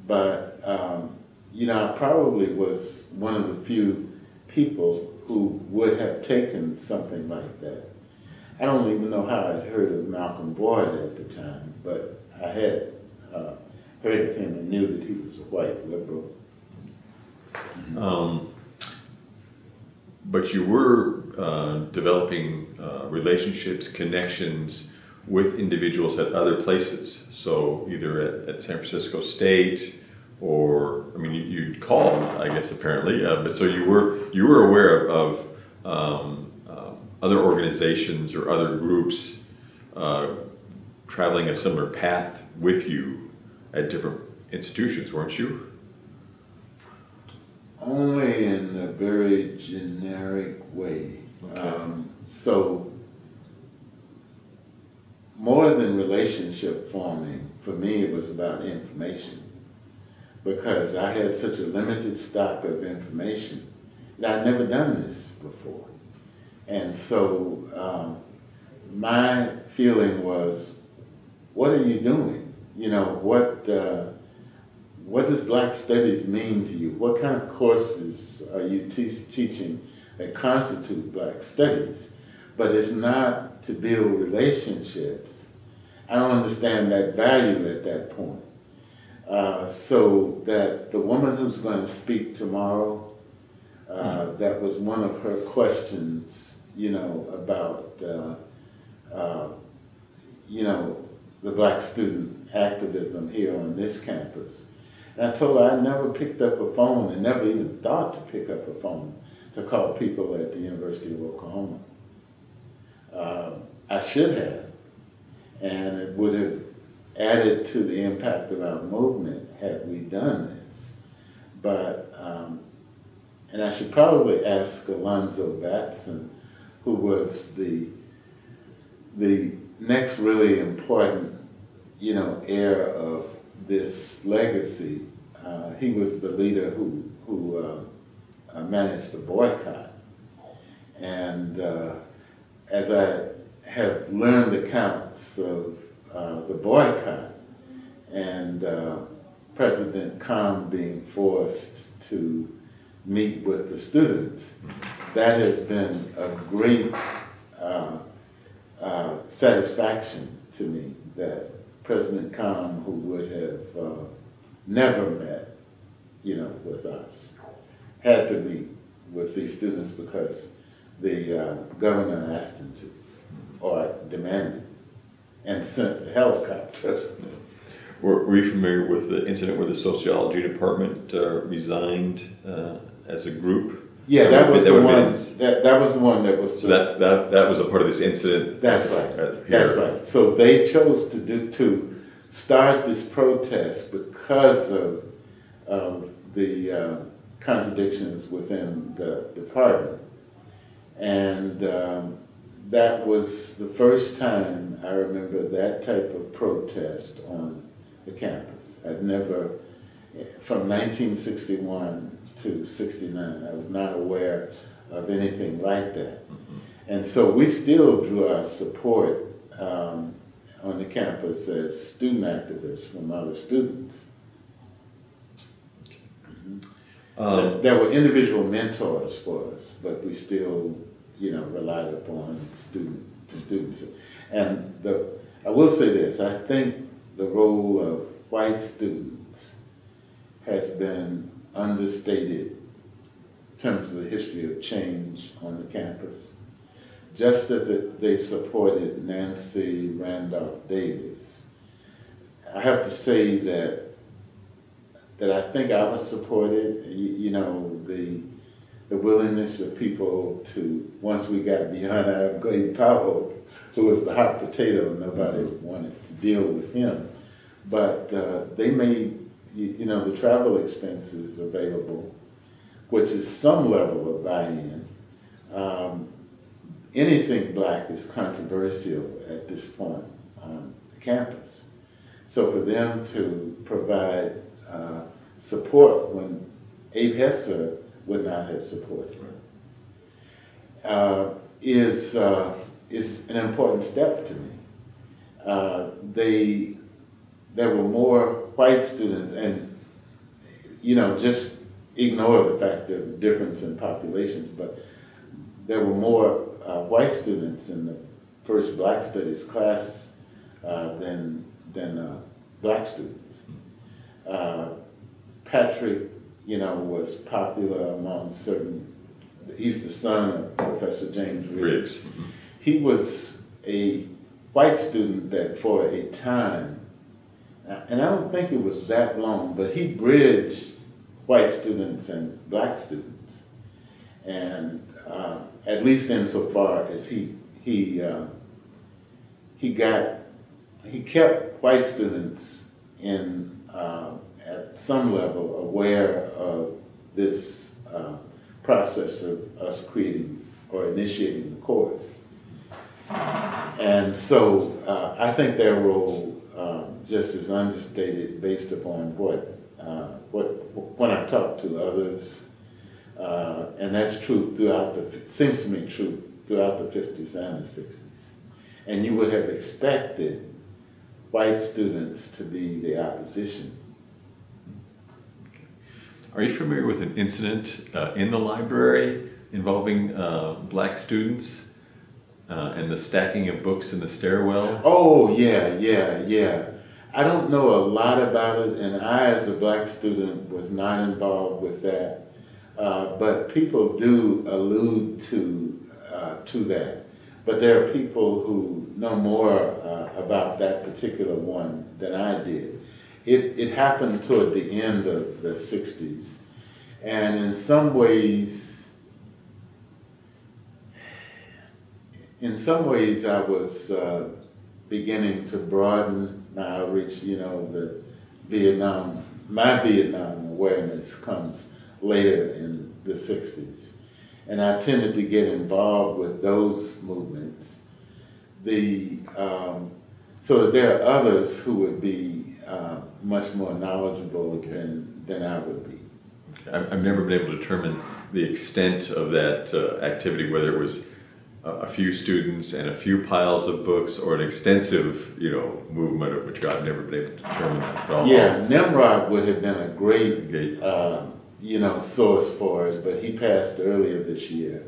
but um, you know, I probably was one of the few people who would have taken something like that. I don't even know how I'd heard of Malcolm Boyd at the time, but I had uh, heard of him and knew that he was a white liberal. Mm-hmm. um, but you were uh, developing uh, relationships, connections with individuals at other places. So either at, at San Francisco State, or, I mean, you, you'd call, I guess, apparently, uh, but so you were you were aware of, of um, um, other organizations or other groups uh, traveling a similar path with you at different institutions, weren't you? Only in a very generic way. Okay. Um, so, more than relationship forming, for me it was about information, because I had such a limited stock of information that I'd never done this before. And so um, my feeling was, what are you doing? You know, what, uh, what does Black Studies mean to you? What kind of courses are you te teaching that constitute Black Studies? But it's not to build relationships. I don't understand that value at that point. Uh, so that the woman who's going to speak tomorrow, uh, mm. that was one of her questions, you know, about, uh, uh, you know, the Black student activism here on this campus. And I told her I never picked up a phone and never even thought to pick up a phone to call people at the University of Oklahoma. Uh, I should have, and it would have added to the impact of our movement had we done this. But, um, and I should probably ask Alonzo Batson, who was the the next really important, you know, heir of this legacy, uh, he was the leader who, who uh, managed the boycott. And uh, as I have learned accounts of uh, the boycott and uh, President Conn being forced to meet with the students, that has been a great uh, uh, satisfaction to me, that President Conn, who would have uh, never met, you know, with us, had to meet with these students because the uh, governor asked him to, or demanded, and sent the helicopter. Were, were you familiar with the incident where the sociology department uh, resigned uh, as a group? Yeah, that, that was that the one. Been, that that was the one that was. To, so that's that. That was a part of this incident. That's right. right that's right. So they chose to do to start this protest because of of the uh, contradictions within the department, and um, that was the first time I remember that type of protest on the campus. I'd never, from nineteen sixty-one to sixty-nine, I was not aware of anything like that. Mm-hmm. And so we still drew our support um, on the campus as student activists from other students. Mm-hmm. um, there were individual mentors for us, but we still, you know, relied upon student to students. And the, I will say this, I think the role of white students has been understated in terms of the history of change on the campus. Just as it, they supported Nancy Randolph Davis, I have to say that that I think I was supported. You, you know, the the willingness of people to, once we got beyond Adam Clayton Powell, who was the hot potato, nobody wanted to deal with him. But uh, they made, you know, the travel expenses available, which is some level of buy-in. Um, anything black is controversial at this point on the campus. So for them to provide uh, support when Abe Hesser would not have supported uh, is uh, is an important step to me. Uh, they, there were more white students, and you know, just ignore the fact of the difference in populations, but there were more uh, white students in the first Black Studies class uh, than, than uh, black students. Uh, Patrick, you know, was popular among certain, he's the son of Professor James Riggs. He was a white student that for a time, and I don't think it was that long, but he bridged white students and black students. And uh, at least insofar as he, he, uh, he got, he kept white students in, uh, at some level, aware of this uh, process of us creating or initiating the course. And so uh, I think their role um, just is understated based upon what, uh, what when I talk to others, uh, and that's true throughout the, seems to me true throughout the fifties and the sixties. And you would have expected white students to be the opposition. Are you familiar with an incident uh, in the library involving uh, black students? Uh, and the stacking of books in the stairwell? Oh, yeah, yeah, yeah. I don't know a lot about it, and I, as a black student, was not involved with that. Uh, but people do allude to, uh, to that. But there are people who know more uh, about that particular one than I did. It, it happened toward the end of the sixties, and in some ways, In some ways, I was uh, beginning to broaden my outreach. You know, the Vietnam, my Vietnam awareness comes later in the sixties. And I tended to get involved with those movements. the um, so that there are others who would be uh, much more knowledgeable okay. than than I would be. Okay. I've, I've never been able to determine the extent of that uh, activity, whether it was a few students and a few piles of books, or an extensive, you know, movement of material. I've never been able to determine that at all. Yeah, Nimrod would have been a great, okay. um, you know, source for us, but he passed earlier this year.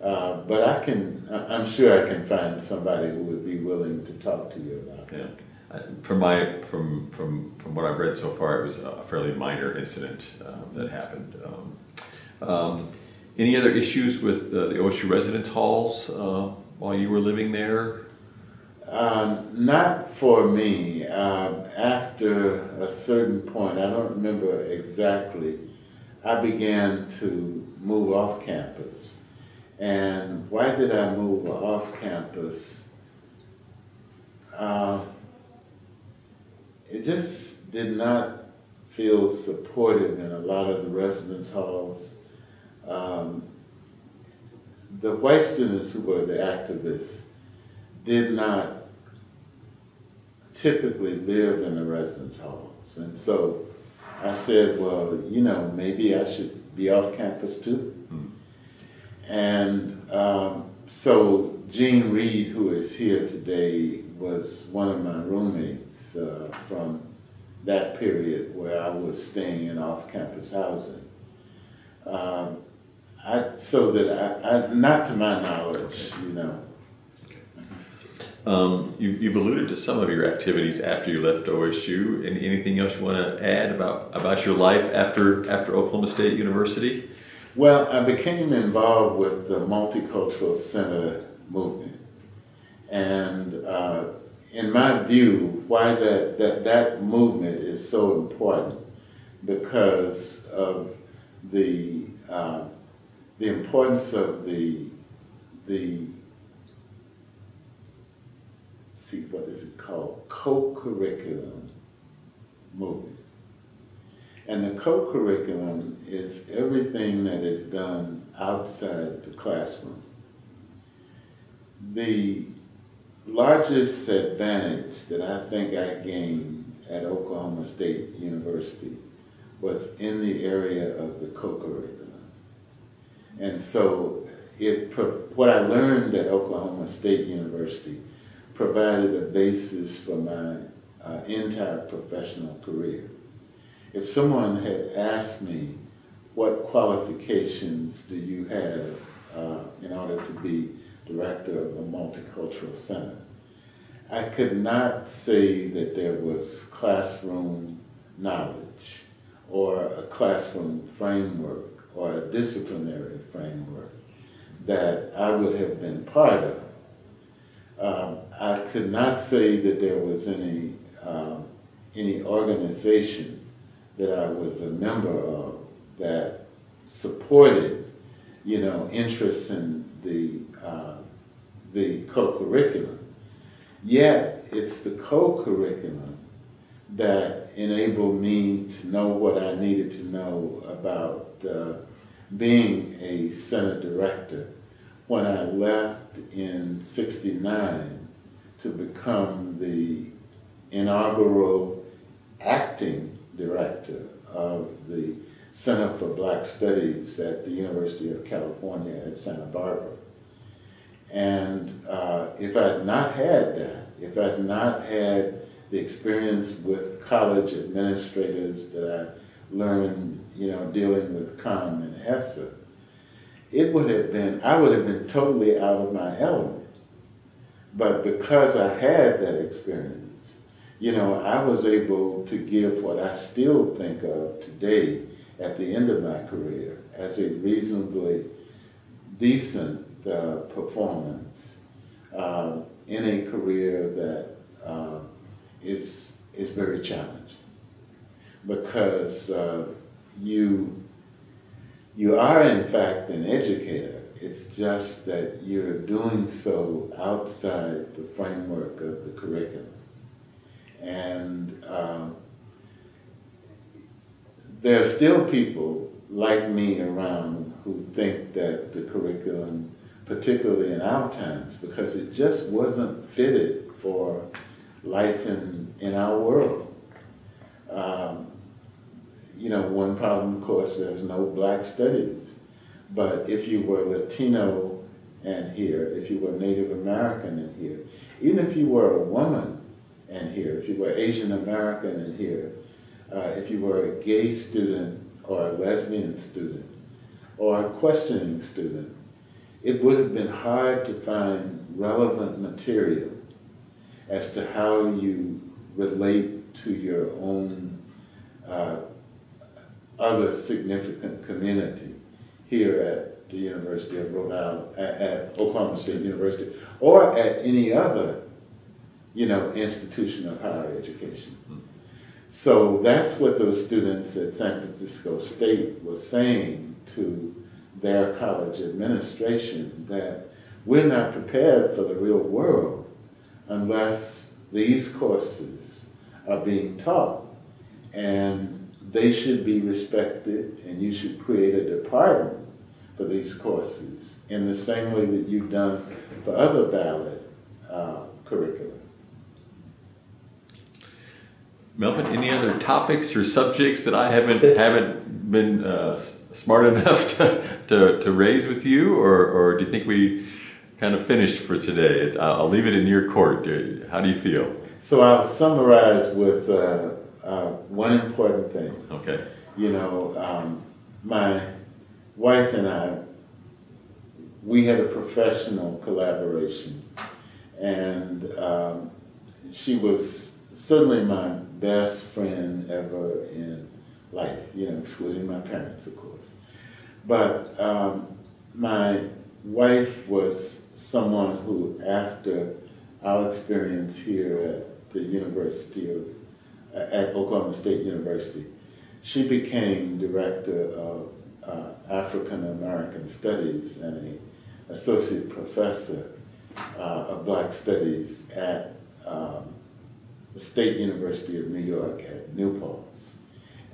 Uh, but I can, I'm sure I can find somebody who would be willing to talk to you about yeah. that. From my, from from from what I've read so far, it was a fairly minor incident um, that happened. Um, um, Any other issues with uh, the O S U residence halls uh, while you were living there? Um, not for me. Um, after a certain point, I don't remember exactly, I began to move off campus. And why did I move off campus? Uh, it just did not feel supportive in a lot of the residence halls. Um, the white students who were the activists did not typically live in the residence halls. And so I said, well, you know, maybe I should be off campus too. Mm. And um, so Jean Reed, who is here today, was one of my roommates uh, from that period where I was staying in off-campus housing. Um, I, so that I, I, not to my knowledge, you know. Um, you, you've alluded to some of your activities after you left O S U. And anything else you want to add about about your life after after Oklahoma State University? Well, I became involved with the Multicultural Center movement, and uh, in my view, why that that that movement is so important because of the uh, the importance of the, the let's see, what is it called? Co-curriculum movement. And the co-curriculum is everything that is done outside the classroom. The largest advantage that I think I gained at Oklahoma State University was in the area of the co-curriculum. And so it, what I learned at Oklahoma State University provided a basis for my uh, entire professional career. If someone had asked me, what qualifications do you have uh, in order to be director of a multicultural center? I could not say that there was classroom knowledge or a classroom framework or a disciplinary framework that I would have been part of. Um, I could not say that there was any, um, any organization that I was a member of that supported, you know, interests in the, uh, the co-curriculum. Yet, it's the co-curriculum that enabled me to know what I needed to know about uh, being a center director when I left in sixty-nine to become the inaugural acting director of the Center for Black Studies at the University of California at Santa Barbara. And uh, if I had not had that, if I had not had the experience with college administrators that I learned, you know, dealing with Conn and Asa, it would have been, I would have been totally out of my element. But because I had that experience, you know, I was able to give what I still think of today at the end of my career as a reasonably decent uh, performance uh, in a career that uh, is is very challenging because uh, you you are in fact an educator. It's just that you're doing so outside the framework of the curriculum, and uh, there are still people like me around who think that the curriculum particularly in our times, because it just wasn't fitted for life in, in our world. Um, you know, one problem, of course, there's no black studies. But if you were Latino and here, if you were Native American and here, even if you were a woman and here, if you were Asian American and here, uh, if you were a gay student or a lesbian student or a questioning student, it would have been hard to find relevant material as to how you relate to your own uh, other significant community here at the University of Rhode Island, at, at Oklahoma State University, or at any other, you know, institution of higher education. Mm-hmm. So that's what those students at San Francisco State were saying to their college administration, that we're not prepared for the real world unless these courses are being taught, and they should be respected, and you should create a department for these courses in the same way that you've done for other ballot uh, curricula. Melvin, any other topics or subjects that I haven't haven't been uh, smart enough to, to, to raise with you, or, or do you think we kind of finished for today? It's, I'll leave it in your court. How do you feel? So I'll summarize with uh, uh, one important thing. Okay. You know, um, my wife and I, we had a professional collaboration, and um, she was certainly my best friend ever in life, you know, excluding my parents, of course. But um, my wife was someone who, after our experience here at the University of, uh, at Oklahoma State University, she became director of uh, African American Studies and an associate professor uh, of Black Studies at um, the State University of New York at New Paltz.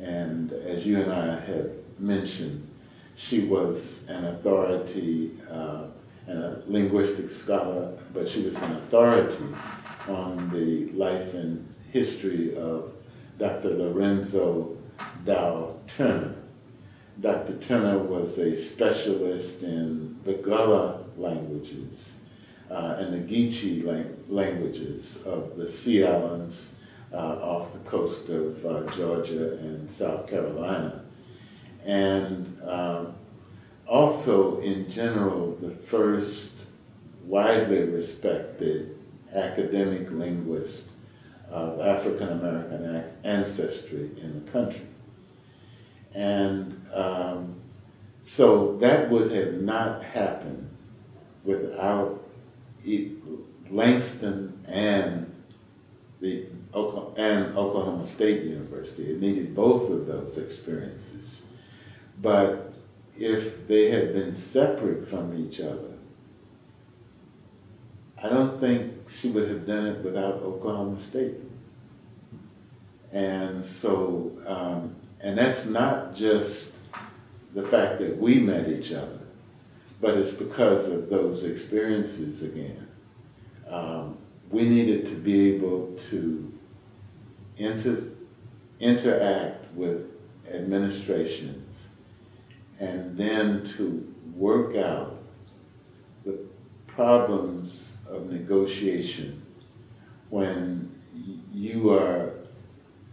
And as you and I have mentioned, she was an authority uh, and a linguistic scholar, but she was an authority on the life and history of Doctor Lorenzo Dow Turner. Doctor Turner was a specialist in the Gullah languages Uh, and the Geechee lang languages of the Sea Islands uh, off the coast of uh, Georgia and South Carolina. And uh, also, in general, the first widely respected academic linguist of African-American ancestry in the country. And um, so that would have not happened without Langston and the and Oklahoma State University. It needed both of those experiences. But if they had been separate from each other, I don't think she would have done it without Oklahoma State. And so, um, and that's not just the fact that we met each other, but it's because of those experiences again. Um, we needed to be able to inter interact with administrations and then to work out the problems of negotiation when you are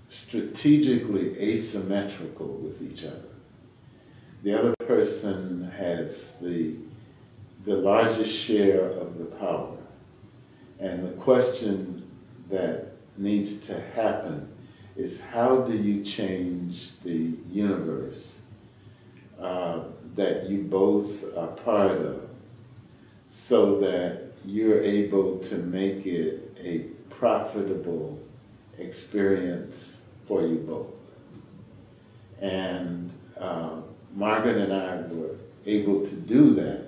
strategically asymmetrical with each other. The other person has the, the largest share of the power. And the question that needs to happen is, how do you change the universe uh, that you both are part of, so that you're able to make it a profitable experience for you both? And um, Margaret and I were able to do that.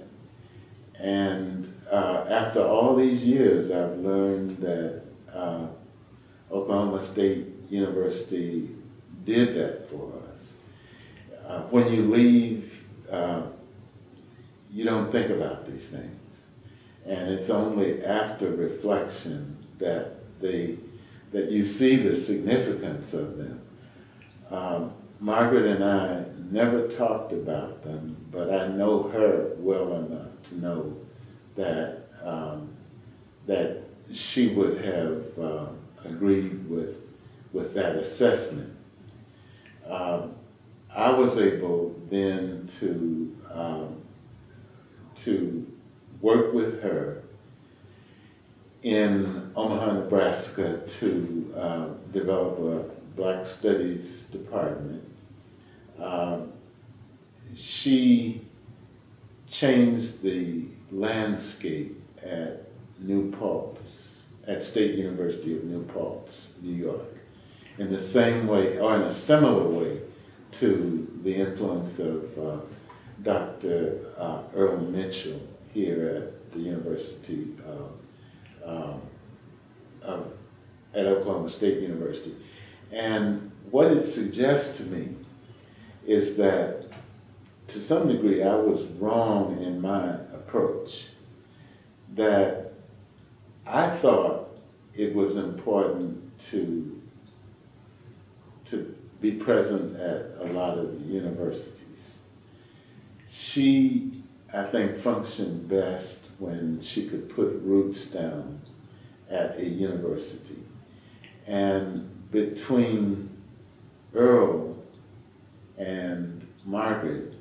And uh, after all these years, I've learned that uh, Oklahoma State University did that for us. Uh, when you leave, uh, you don't think about these things. And it's only after reflection that they, that you see the significance of them. Um, Margaret and I never talked about them, but I know her well enough to know that, um, that she would have uh, agreed with, with that assessment. Um, I was able then to, um, to work with her in Omaha, Nebraska to uh, develop a Black Studies department. Um, she changed the landscape at New Paltz, at State University of New Paltz, New York, in the same way, or in a similar way, to the influence of uh, Doctor Uh, Earl Mitchell here at the University of, um, of, at Oklahoma State University. And what it suggests to me is that, to some degree, I was wrong in my approach, that I thought it was important to, to be present at a lot of universities. She, I think, functioned best when she could put roots down at a university. And between Earl and Margaret,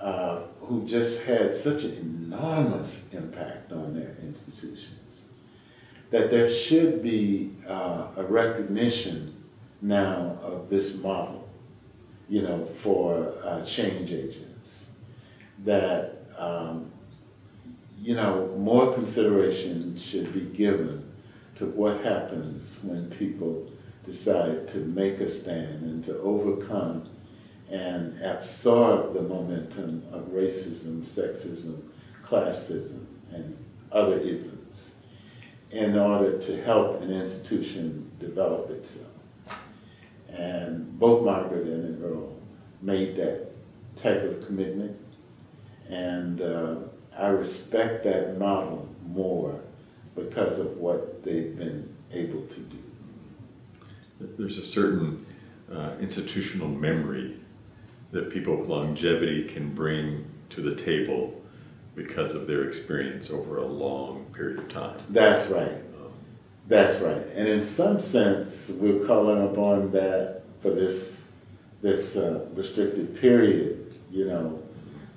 uh, who just had such an enormous impact on their institutions, that there should be uh, a recognition now of this model, you know, for uh, change agents, that, um, you know, more consideration should be given to what happens when people decide to make a stand and to overcome and absorb the momentum of racism, sexism, classism, and other isms in order to help an institution develop itself. And both Margaret and Earl made that type of commitment, and uh, I respect that model more because of what they've been able to do. There's a certain uh, institutional memory that people with longevity can bring to the table because of their experience over a long period of time. That's right. Um, That's right. And in some sense, we're calling upon that for this, this uh, restricted period, you know,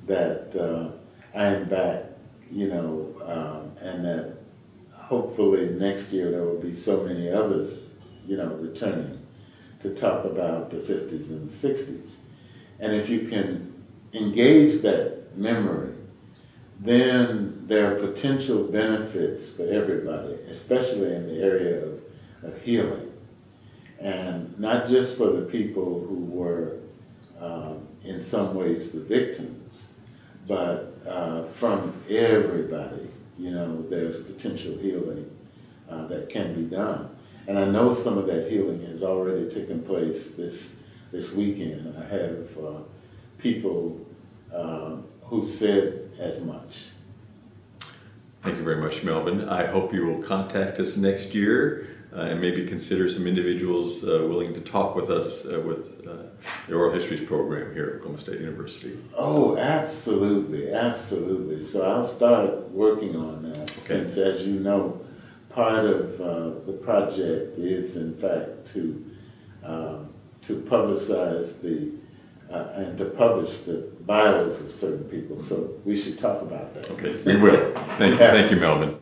that uh, I am back, you know, um, and that hopefully next year there will be so many others, you know, returning to talk about the fifties and the sixties. And if you can engage that memory, then there are potential benefits for everybody, especially in the area of, of healing. And not just for the people who were, um, in some ways, the victims, but uh, from everybody, you know, there's potential healing uh, that can be done. And I know some of that healing has already taken place this This weekend. I have uh, people uh, who said as much. Thank you very much, Melvin. I hope you will contact us next year uh, and maybe consider some individuals uh, willing to talk with us uh, with uh, the Oral Histories program here at Oklahoma State University. Oh, absolutely, absolutely. So I'll start working on that, okay, since, as you know, part of uh, the project is, in fact, to um, to publicize the, uh, and to publish the bios of certain people. So we should talk about that. Okay, we will. Thank, yeah. Thank you, Melvin.